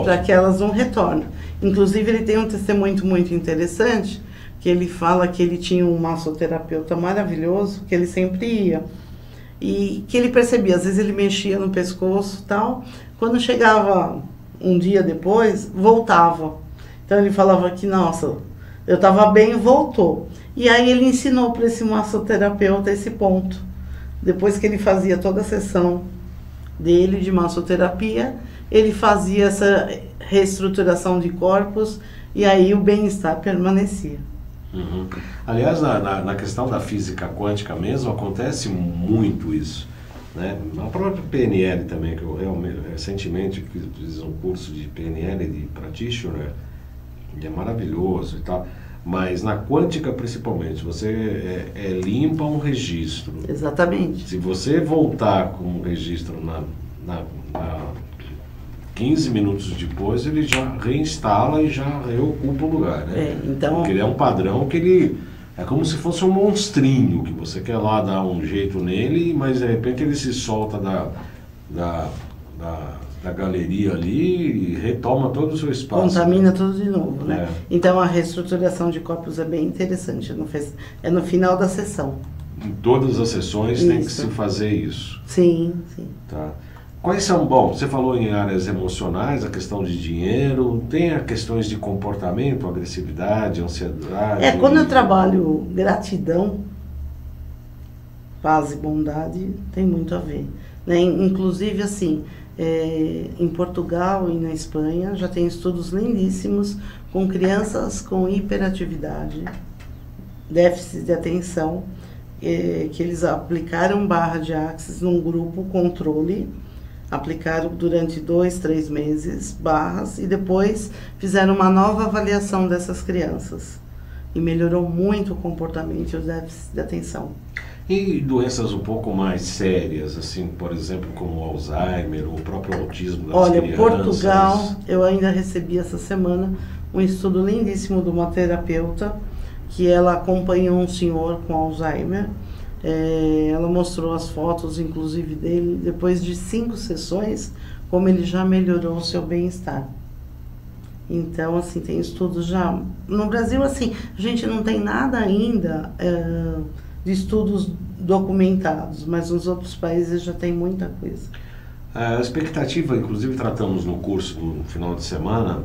para que elas não retornem. Inclusive, ele tem um testemunho muito interessante, que ele fala que ele tinha um massoterapeuta maravilhoso, que ele sempre ia. E que ele percebia, às vezes ele mexia no pescoço e tal, quando chegava um dia depois, voltava. Então ele falava que, nossa, eu estava bem, voltou. E aí ele ensinou para esse massoterapeuta esse ponto. Depois que ele fazia toda a sessão dele de massoterapia, ele fazia essa reestruturação de corpos e aí o bem-estar permanecia. Uhum. Aliás, na questão da física quântica mesmo, acontece muito isso, né? Na própria PNL também, que eu recentemente fiz um curso de PNL de Pratishun, que é maravilhoso e tal, mas na quântica principalmente, você limpa um registro. Exatamente. Se você voltar com um registro na 15 minutos depois, ele já reinstala e já reocupa o lugar, né? É, então... Porque ele é um padrão que ele... É como se fosse um monstrinho, que você quer lá dar um jeito nele, mas de repente ele se solta da galeria ali e retoma todo o seu espaço. Contamina tudo de novo, né? É. Então a reestruturação de corpos é bem interessante, é no final da sessão. Em todas as sessões isso. Tem que se fazer isso. Sim, sim. Tá. Quais são, bom, você falou em áreas emocionais, a questão de dinheiro, tem a questões de comportamento, agressividade, ansiedade... É, quando eu trabalho gratidão, paz e bondade, tem muito a ver, né? Inclusive, assim, em Portugal e na Espanha, já tem estudos lindíssimos com crianças com hiperatividade, déficit de atenção, que eles aplicaram barra de Access num grupo controle, aplicaram durante 2, 3 meses barras e depois fizeram uma nova avaliação dessas crianças. E melhorou muito o comportamento e o déficit de atenção. E doenças um pouco mais sérias, assim, por exemplo, como o Alzheimer, o próprio autismo das crianças? Olha, Portugal, eu ainda recebi essa semana um estudo lindíssimo de uma terapeuta que ela acompanhou um senhor com Alzheimer. Ela mostrou as fotos, inclusive, dele, depois de 5 sessões, como ele já melhorou o seu bem-estar. Então, assim, tem estudos já... No Brasil, assim, a gente não tem nada ainda de estudos documentados, mas nos outros países já tem muita coisa. A expectativa, inclusive, tratamos no curso no final de semana,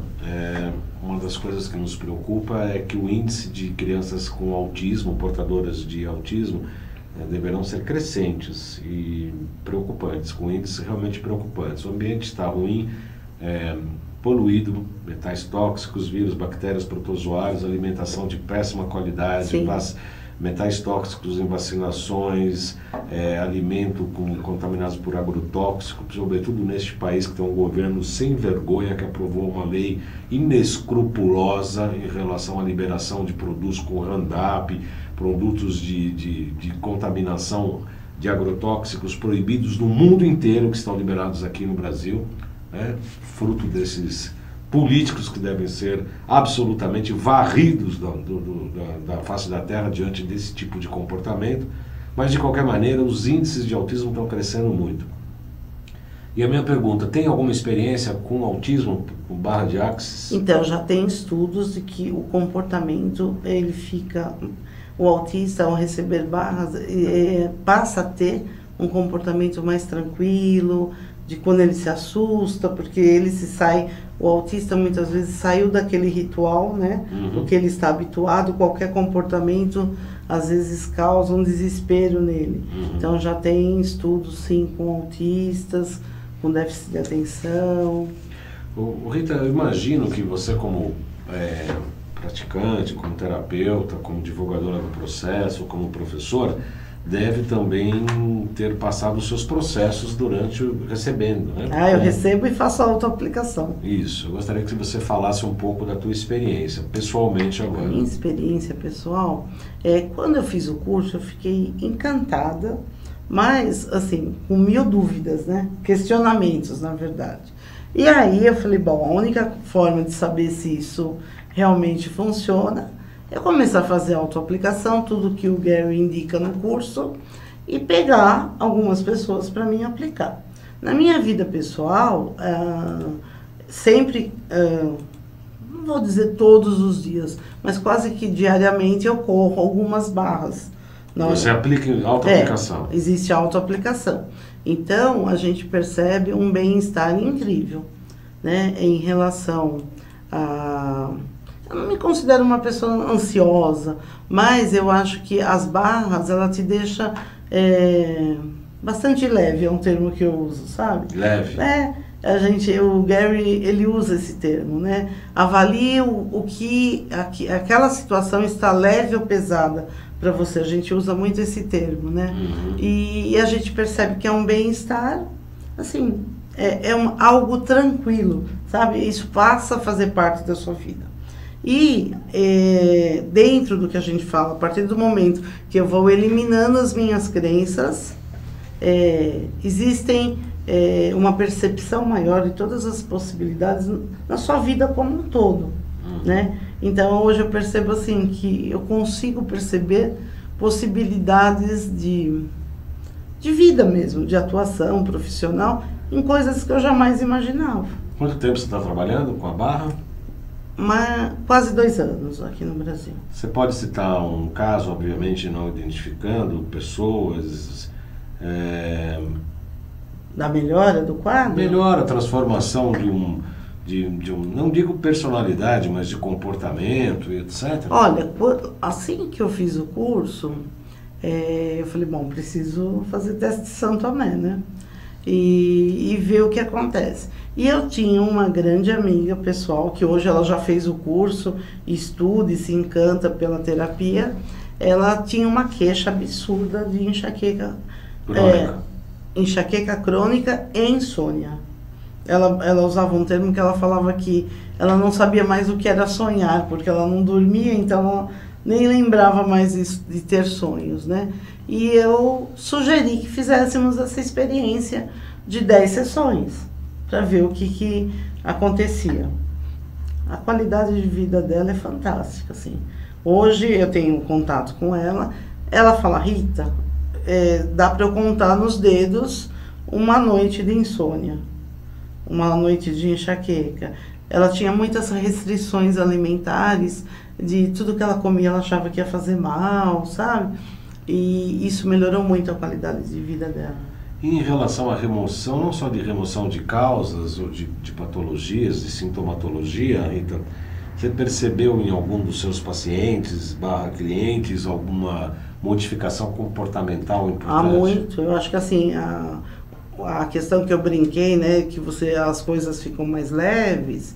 uma das coisas que nos preocupa é que o índice de crianças com autismo, portadoras de autismo, deverão ser crescentes e preocupantes, com índices realmente preocupantes. O ambiente está ruim, poluído, metais tóxicos, vírus, bactérias, protozoários, alimentação de péssima qualidade, metais tóxicos em vacinações, alimento contaminados por agrotóxico, sobretudo neste país que tem um governo sem vergonha que aprovou uma lei inescrupulosa em relação à liberação de produtos com Roundup, produtos de contaminação de agrotóxicos proibidos no mundo inteiro que estão liberados aqui no Brasil, né? Fruto desses políticos que devem ser absolutamente varridos da face da terra diante desse tipo de comportamento, mas de qualquer maneira os índices de autismo estão crescendo muito. E a minha pergunta, tem alguma experiência com autismo, com barra de Access? Então, já tem estudos de que o comportamento, ele fica... O autista, ao receber barras, passa a ter um comportamento mais tranquilo, de quando ele se assusta, porque ele se sai... O autista muitas vezes saiu daquele ritual, né? Uhum. Do que ele está habituado, qualquer comportamento às vezes causa um desespero nele. Uhum. Então já tem estudos sim com autistas, com déficit de atenção. Rita, eu imagino que você como praticante, como terapeuta, como divulgadora do processo, como professora, deve também ter passado os seus processos durante o recebendo, né? Ah, eu recebo e faço a autoaplicação. Isso, eu gostaria que você falasse um pouco da tua experiência, pessoalmente agora. A minha experiência pessoal, quando eu fiz o curso eu fiquei encantada, mas assim, com mil dúvidas, né? Questionamentos, na verdade. E aí eu falei, bom, a única forma de saber se isso realmente funciona é começar a fazer autoaplicação, tudo que o Gary indica no curso, e pegar algumas pessoas para mim aplicar. Na minha vida pessoal, sempre, não vou dizer todos os dias, mas quase que diariamente eu corro algumas barras. Você aplica em autoaplicação. É, existe autoaplicação. Então, a gente percebe um bem-estar incrível, né, em relação a... Eu não me considero uma pessoa ansiosa, mas eu acho que as barras, ela te deixa bastante leve, é um termo que eu uso, sabe? Leve. É, a gente, o Gary, ele usa esse termo, né? Avalie o que aquela situação está leve ou pesada para você, a gente usa muito esse termo, né? Uhum. E a gente percebe que é um bem-estar, assim, algo tranquilo, sabe? Isso passa a fazer parte da sua vida. E dentro do que a gente fala, a partir do momento que eu vou eliminando as minhas crenças, existem uma percepção maior de todas as possibilidades na sua vida como um todo, né? Então hoje eu percebo assim que eu consigo perceber possibilidades de vida mesmo, de atuação profissional, em coisas que eu jamais imaginava. Quanto tempo você está trabalhando com a barra? Quase 2 anos aqui no Brasil. Você pode citar um caso, obviamente não identificando pessoas, da melhora do quadro? Melhora, transformação de um, não digo personalidade, mas de comportamento, etc. Olha, assim que eu fiz o curso, eu falei, bom, preciso fazer teste de São Tomé, né? E ver o que acontece. E eu tinha uma grande amiga pessoal, que hoje ela já fez o curso, estuda e se encanta pela terapia. Ela tinha uma queixa absurda de enxaqueca crônica, e insônia. Ela usava um termo que ela falava que ela não sabia mais o que era sonhar, porque ela não dormia, então ela nem lembrava mais de ter sonhos, né? E eu sugeri que fizéssemos essa experiência de 10 sessões para ver o que acontecia. A qualidade de vida dela é fantástica, assim. Hoje eu tenho contato com ela, ela fala, Rita, dá para eu contar nos dedos uma noite de insônia, uma noite de enxaqueca. Ela tinha muitas restrições alimentares, de tudo que ela comia ela achava que ia fazer mal, sabe? E isso melhorou muito a qualidade de vida dela. E em relação à remoção, não só de remoção de causas ou de patologias, de sintomatologia, Rita, você percebeu em algum dos seus pacientes, /clientes, alguma modificação comportamental importante? Há muito. Eu acho que assim, a questão que eu brinquei, né, que as coisas ficam mais leves,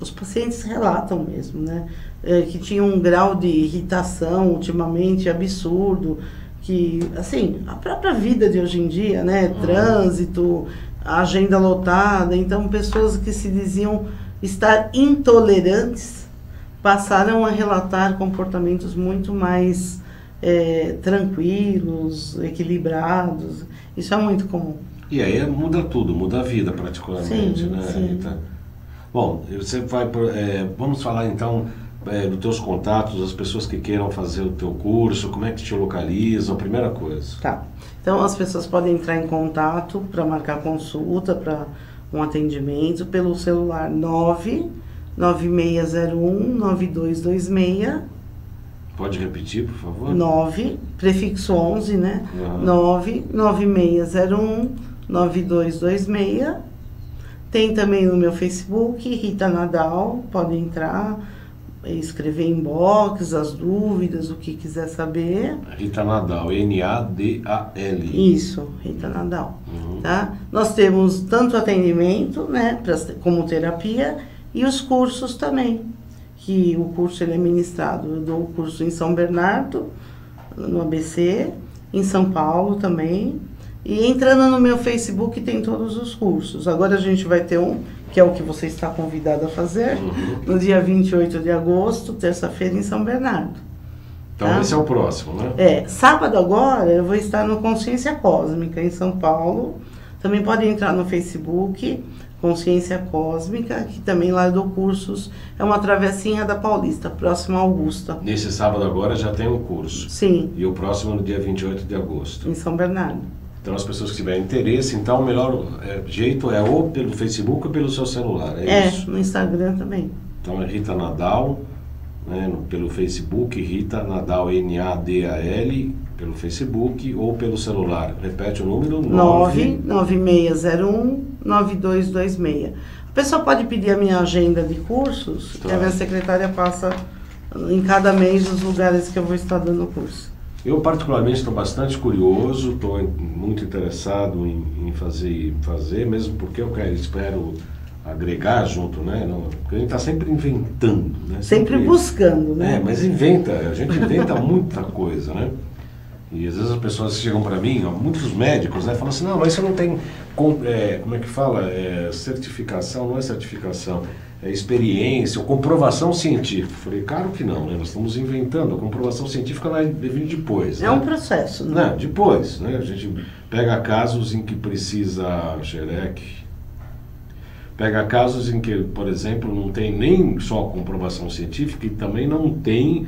os pacientes relatam mesmo, né? Que tinha um grau de irritação ultimamente absurdo, que, assim, a própria vida de hoje em dia, né, trânsito, agenda lotada, então pessoas que se diziam estar intolerantes passaram a relatar comportamentos muito mais tranquilos, equilibrados, isso é muito comum. E aí muda tudo, muda a vida particularmente, sim, né, sim. Então, bom, você vai, vamos falar então... dos teus contatos, das pessoas que queiram fazer o teu curso, como é que te localizam, primeira coisa. Tá, então as pessoas podem entrar em contato para marcar consulta, para um atendimento, pelo celular 99601-9226. Pode repetir, por favor? 9, prefixo 11, né? Uhum. 99601-9226. Tem também no meu Facebook, Rita Nadal, pode entrar... escrever inbox, as dúvidas, o que quiser saber. Rita Nadal, N-A-D-A-L. Isso, Rita Nadal. Uhum. Tá? Nós temos tanto atendimento, né, como terapia, e os cursos também, que o curso ele é ministrado. Eu dou o curso em São Bernardo, no ABC, em São Paulo também, e entrando no meu Facebook tem todos os cursos. Agora a gente vai ter um, que é o que você está convidado a fazer, no dia 28 de agosto, terça-feira, em São Bernardo. Então tá? Esse é o próximo, né? Sábado agora eu vou estar no Consciência Cósmica, em São Paulo. Também pode entrar no Facebook, Consciência Cósmica, que também lá eu dou cursos, é uma travessinha da Paulista, próxima a Augusta. Nesse sábado agora já tem um curso. Sim. E o próximo no dia 28 de agosto. Em São Bernardo. Então as pessoas que tiverem interesse, então o melhor jeito é ou pelo Facebook ou pelo seu celular, é isso? No Instagram também. Então é Rita Nadal, né, pelo Facebook, Rita Nadal, N-A-D-A-L, pelo Facebook ou pelo celular. Repete o número: 99601-9226. A pessoa pode pedir a minha agenda de cursos, que a minha secretária passa em cada mês os lugares que eu vou estar dando curso. Eu particularmente estou bastante curioso, estou muito interessado em fazer, mesmo porque eu espero agregar junto, né? Porque a gente está sempre inventando, né? Sempre buscando, né? Mas a gente inventa muita coisa, né? E às vezes as pessoas chegam para mim, muitos médicos, né, falam assim, não, mas você não tem, como é que fala, certificação, não é certificação, é experiência, ou comprovação científica. Eu falei, claro que não, né, nós estamos inventando, a comprovação científica vem depois. É um processo, né? Depois, né, a gente pega casos em que precisa Xerec, pega casos em que, por exemplo, não tem nem só comprovação científica e também não tem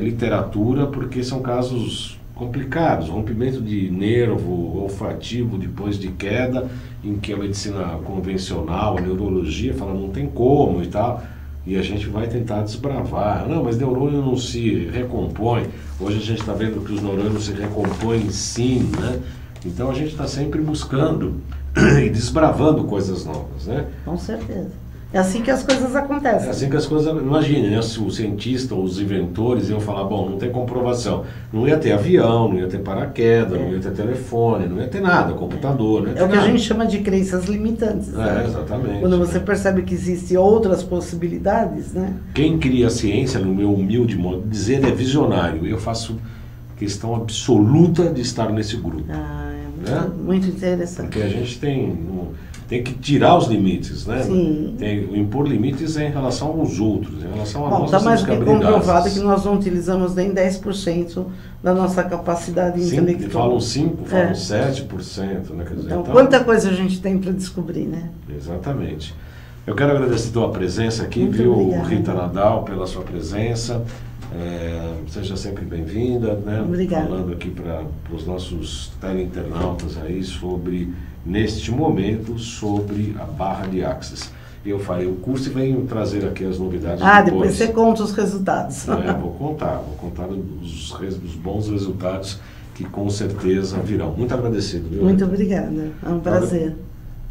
literatura, porque são casos complicados, rompimento de nervo olfativo depois de queda, em que a medicina convencional, a neurologia fala não tem como e tal, e a gente vai tentar desbravar, não, mas neurônio não se recompõe, hoje a gente está vendo que os neurônios se recompõem sim, né? Então a gente está sempre buscando e desbravando coisas novas, né? Com certeza. É assim que as coisas acontecem. É assim que as coisas... Imagina, né? Se o cientista ou os inventores iam falar, bom, não tem comprovação. Não ia ter avião, não ia ter paraquedas, não ia ter telefone, não ia ter nada, computador, não ia ter nada. É o que a gente chama de crenças limitantes. Né? Exatamente. Quando você percebe que existem outras possibilidades, né? Quem cria a ciência, no meu humilde modo de dizer, é visionário. Eu faço questão absoluta de estar nesse grupo. Ah, é muito interessante. Porque a gente tem que tirar os limites, né? Sim. Impor limites em relação aos outros, em relação a nós. Está mais do que comprovado que nós não utilizamos nem 10% da nossa capacidade intelectual. Falam 5%, falam 7%, né? Quer dizer, então, quanta coisa a gente tem para descobrir, né? Exatamente. Eu quero agradecer a tua presença aqui, Muito obrigada. Rita Nadal, pela sua presença. Seja sempre bem-vinda, né? Obrigada. Falando aqui para os nossos teleinternautas aí sobre... Neste momento, sobre a Barra de Access. Eu farei o curso e venho trazer aqui as novidades. Depois você conta os resultados. Vou contar os bons resultados que com certeza virão. Muito agradecido. Viu? Muito obrigada, é um prazer.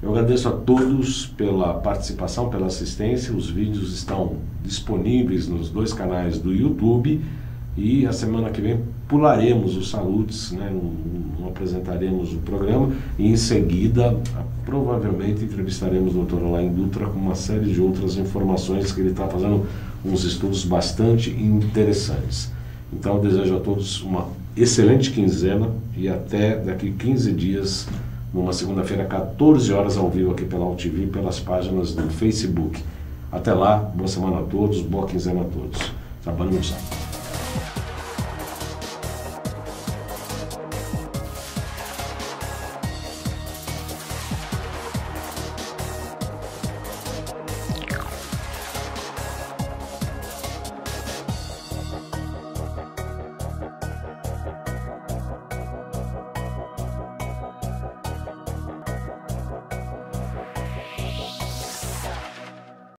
Eu agradeço a todos pela participação, pela assistência. Os vídeos estão disponíveis nos dois canais do YouTube e a semana que vem pularemos o Salutis, né? Não apresentaremos o programa e em seguida provavelmente entrevistaremos o doutor Alain Dutra com uma série de outras informações que ele está fazendo uns estudos bastante interessantes. Então eu desejo a todos uma excelente quinzena e até daqui 15 dias, numa segunda-feira, 14 horas ao vivo aqui pela AltV e pelas páginas do Facebook. Até lá, boa semana a todos, boa quinzena a todos. Trabalho no sábado.